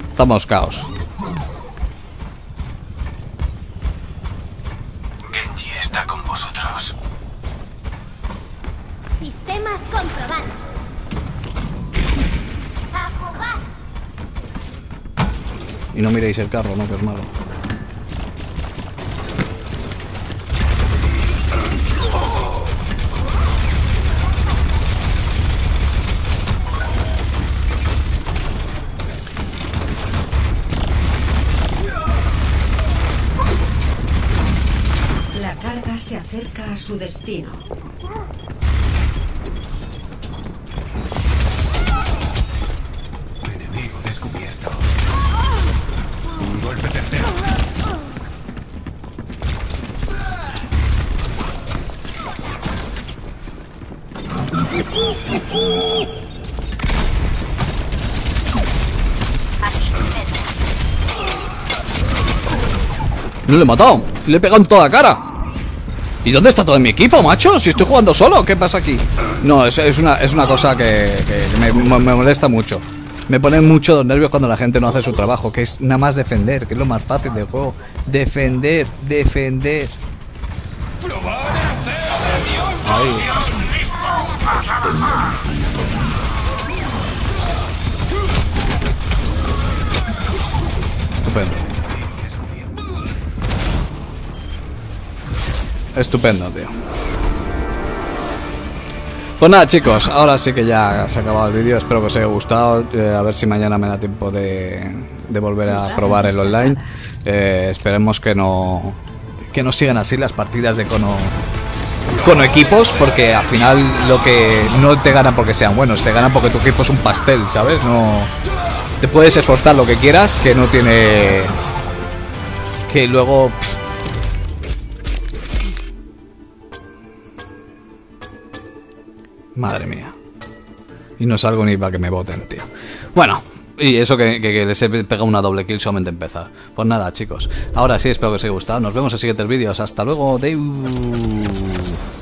Estamos caos. Genji está con vosotros. Sistemas comprobados. A jugar. Y no miréis el carro, ¿no? Que es malo. Se acerca a su destino. Enemigo descubierto. Un golpe certero. No le he matado. Le he pegado en toda la cara. ¿Y dónde está todo mi equipo, macho? Si estoy jugando solo, ¿qué pasa aquí? No, es, es, una, es una cosa que, que me, me molesta mucho. Me ponen mucho los nervios cuando la gente no hace su trabajo, que es nada más defender, que es lo más fácil del juego. Defender, defender. Ahí. Estupendo. Estupendo, tío. Pues nada, chicos, ahora sí que ya se ha acabado el vídeo. Espero que os haya gustado. eh, A ver si mañana me da tiempo de, de volver a probar el online. eh, Esperemos que no Que no sigan así las partidas de cono Cono equipos, porque al final lo que no te ganan porque sean buenos, te ganan porque tu equipo es un pastel, ¿sabes? No te puedes esforzar lo que quieras, que no tiene, que luego pff, madre mía. Y no salgo ni para que me voten, tío. Bueno, y eso que, que, que les he pegado una doble kill solamente empezar. Pues nada, chicos. Ahora sí, espero que os haya gustado. Nos vemos en siguientes vídeos. Hasta luego. Deu.